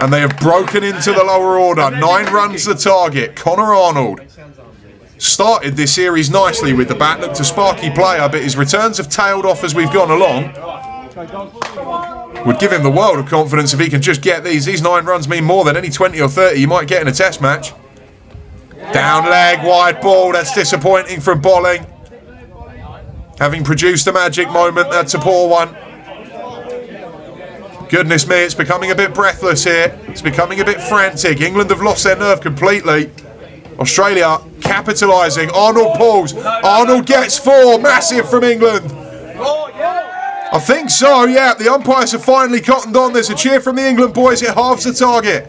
And they have broken into the lower order. 9 runs the target. Connor Arnold started this series nicely with the bat. Looked a sparky player, but his returns have tailed off as we've gone along. Would give him the world of confidence if he can just get these. These 9 runs mean more than any 20 or 30 you might get in a test match. Down leg, wide ball. That's disappointing from Bolling. Having produced a magic moment, that's a poor one. Goodness me, it's becoming a bit breathless here. It's becoming a bit frantic. England have lost their nerve completely. Australia capitalising. Arnold pulls. Arnold gets 4. Massive from England. I think so, yeah. The umpires have finally cottoned on. There's a cheer from the England boys. It halves the target.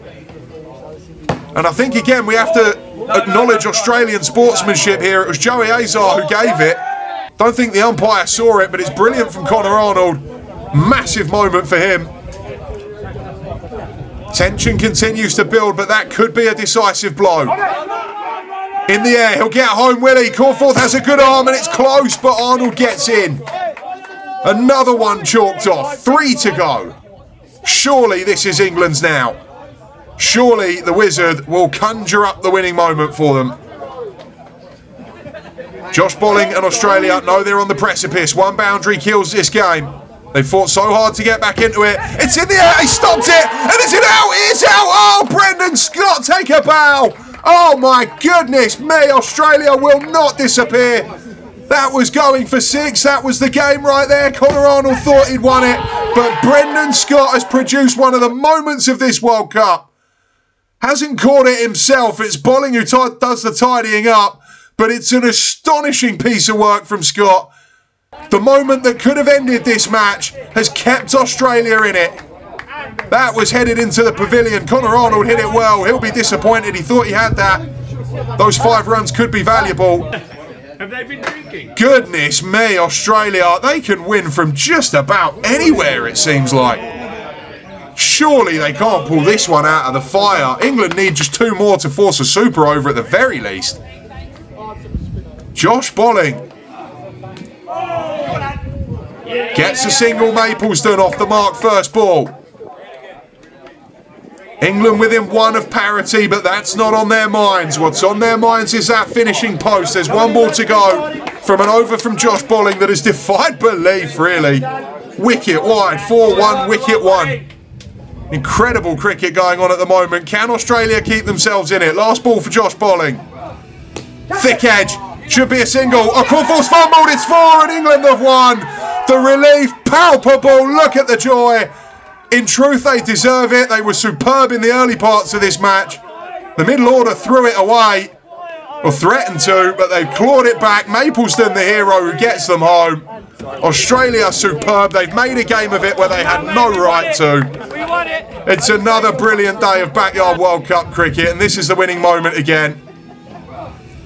And I think, again, we have to acknowledge Australian sportsmanship here. It was Joey Azar who gave it. Don't think the umpire saw it, but it's brilliant from Connor Arnold. Massive moment for him. Tension continues to build, but that could be a decisive blow. In the air, he'll get home, will he? Cornforth has a good arm, and it's close, but Arnold gets in. Another one chalked off. 3 to go. Surely this is England's now. Surely the Wizard will conjure up the winning moment for them. Josh Bolling and Australia know they're on the precipice. One boundary kills this game. They fought so hard to get back into it. It's in the air. He stopped it. And it's out. It's out. Oh, Brendan Scott, take a bow. Oh, my goodness me. Australia will not disappear. That was going for 6. That was the game right there. Connor Arnold thought he'd won it. But Brendan Scott has produced one of the moments of this World Cup. Hasn't caught it himself. It's Bolling who does the tidying up. But it's an astonishing piece of work from Scott. The moment that could have ended this match has kept Australia in it. That was headed into the pavilion. Connor Arnold hit it well. He'll be disappointed. He thought he had that. Those 5 runs could be valuable. Have they been drinking? Goodness me, Australia. They can win from just about anywhere, it seems like. Surely they can't pull this one out of the fire. England need just 2 more to force a super over at the very least. Josh Bolling gets a single. Maplesden off the mark first ball. England within 1 of parity, but that's not on their minds. What's on their minds is that finishing post. There's 1 ball to go from an over from Josh Bolling that has defied belief, really. Wicket wide, 4-1, wicket 1. Incredible cricket going on at the moment. Can Australia keep themselves in it? Last ball for Josh Bolling. Thick edge. Should be a single. Oh, Cornforth's fumbled. It's 4 and England have won. The relief palpable. Look at the joy. In truth, they deserve it. They were superb in the early parts of this match. The middle order threw it away, or threatened to, but they've clawed it back. Maplesden, the hero who gets them home. Australia superb. They've made a game of it where they had no right to. It's another brilliant day of Backyard World Cup cricket, and this is the winning moment again.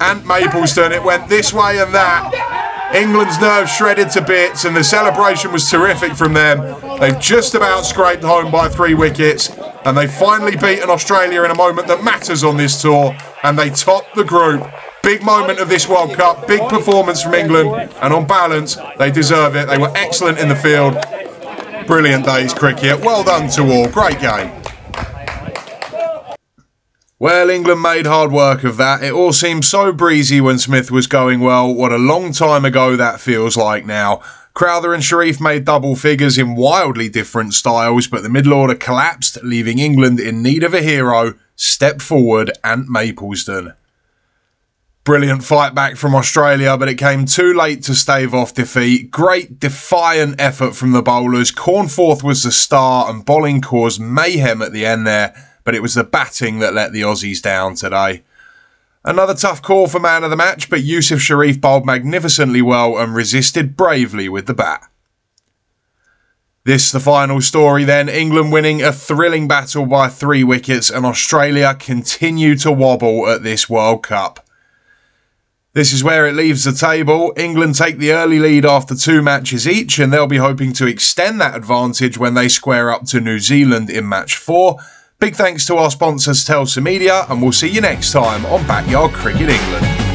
Ant Maplesden, it went this way and that. England's nerves shredded to bits, and the celebration was terrific from them. They've just about scraped home by 3 wickets, and they've finally beaten Australia in a moment that matters on this tour, and they top the group. Big moment of this World Cup, big performance from England, and on balance, they deserve it. They were excellent in the field. Brilliant day's cricket. Well done to all. Great game. Well, England made hard work of that. It all seemed so breezy when Smith was going well. What a long time ago that feels like now. Crowther and Sharif made double figures in wildly different styles, but the middle order collapsed, leaving England in need of a hero. Step forward, Ant Maplesden. Brilliant fight back from Australia, but it came too late to stave off defeat. Great defiant effort from the bowlers. Cornforth was the star, and Bolling caused mayhem at the end there. but it was the batting that let the Aussies down today. Another tough call for man of the match, but Yusuf Sharif bowled magnificently well and resisted bravely with the bat. This the final story then, England winning a thrilling battle by 3 wickets and Australia continue to wobble at this World Cup. This is where it leaves the table. England take the early lead after 2 matches each, and they'll be hoping to extend that advantage when they square up to New Zealand in match 4. Big thanks to our sponsors Telsa Media, and we'll see you next time on Backyard Cricket England.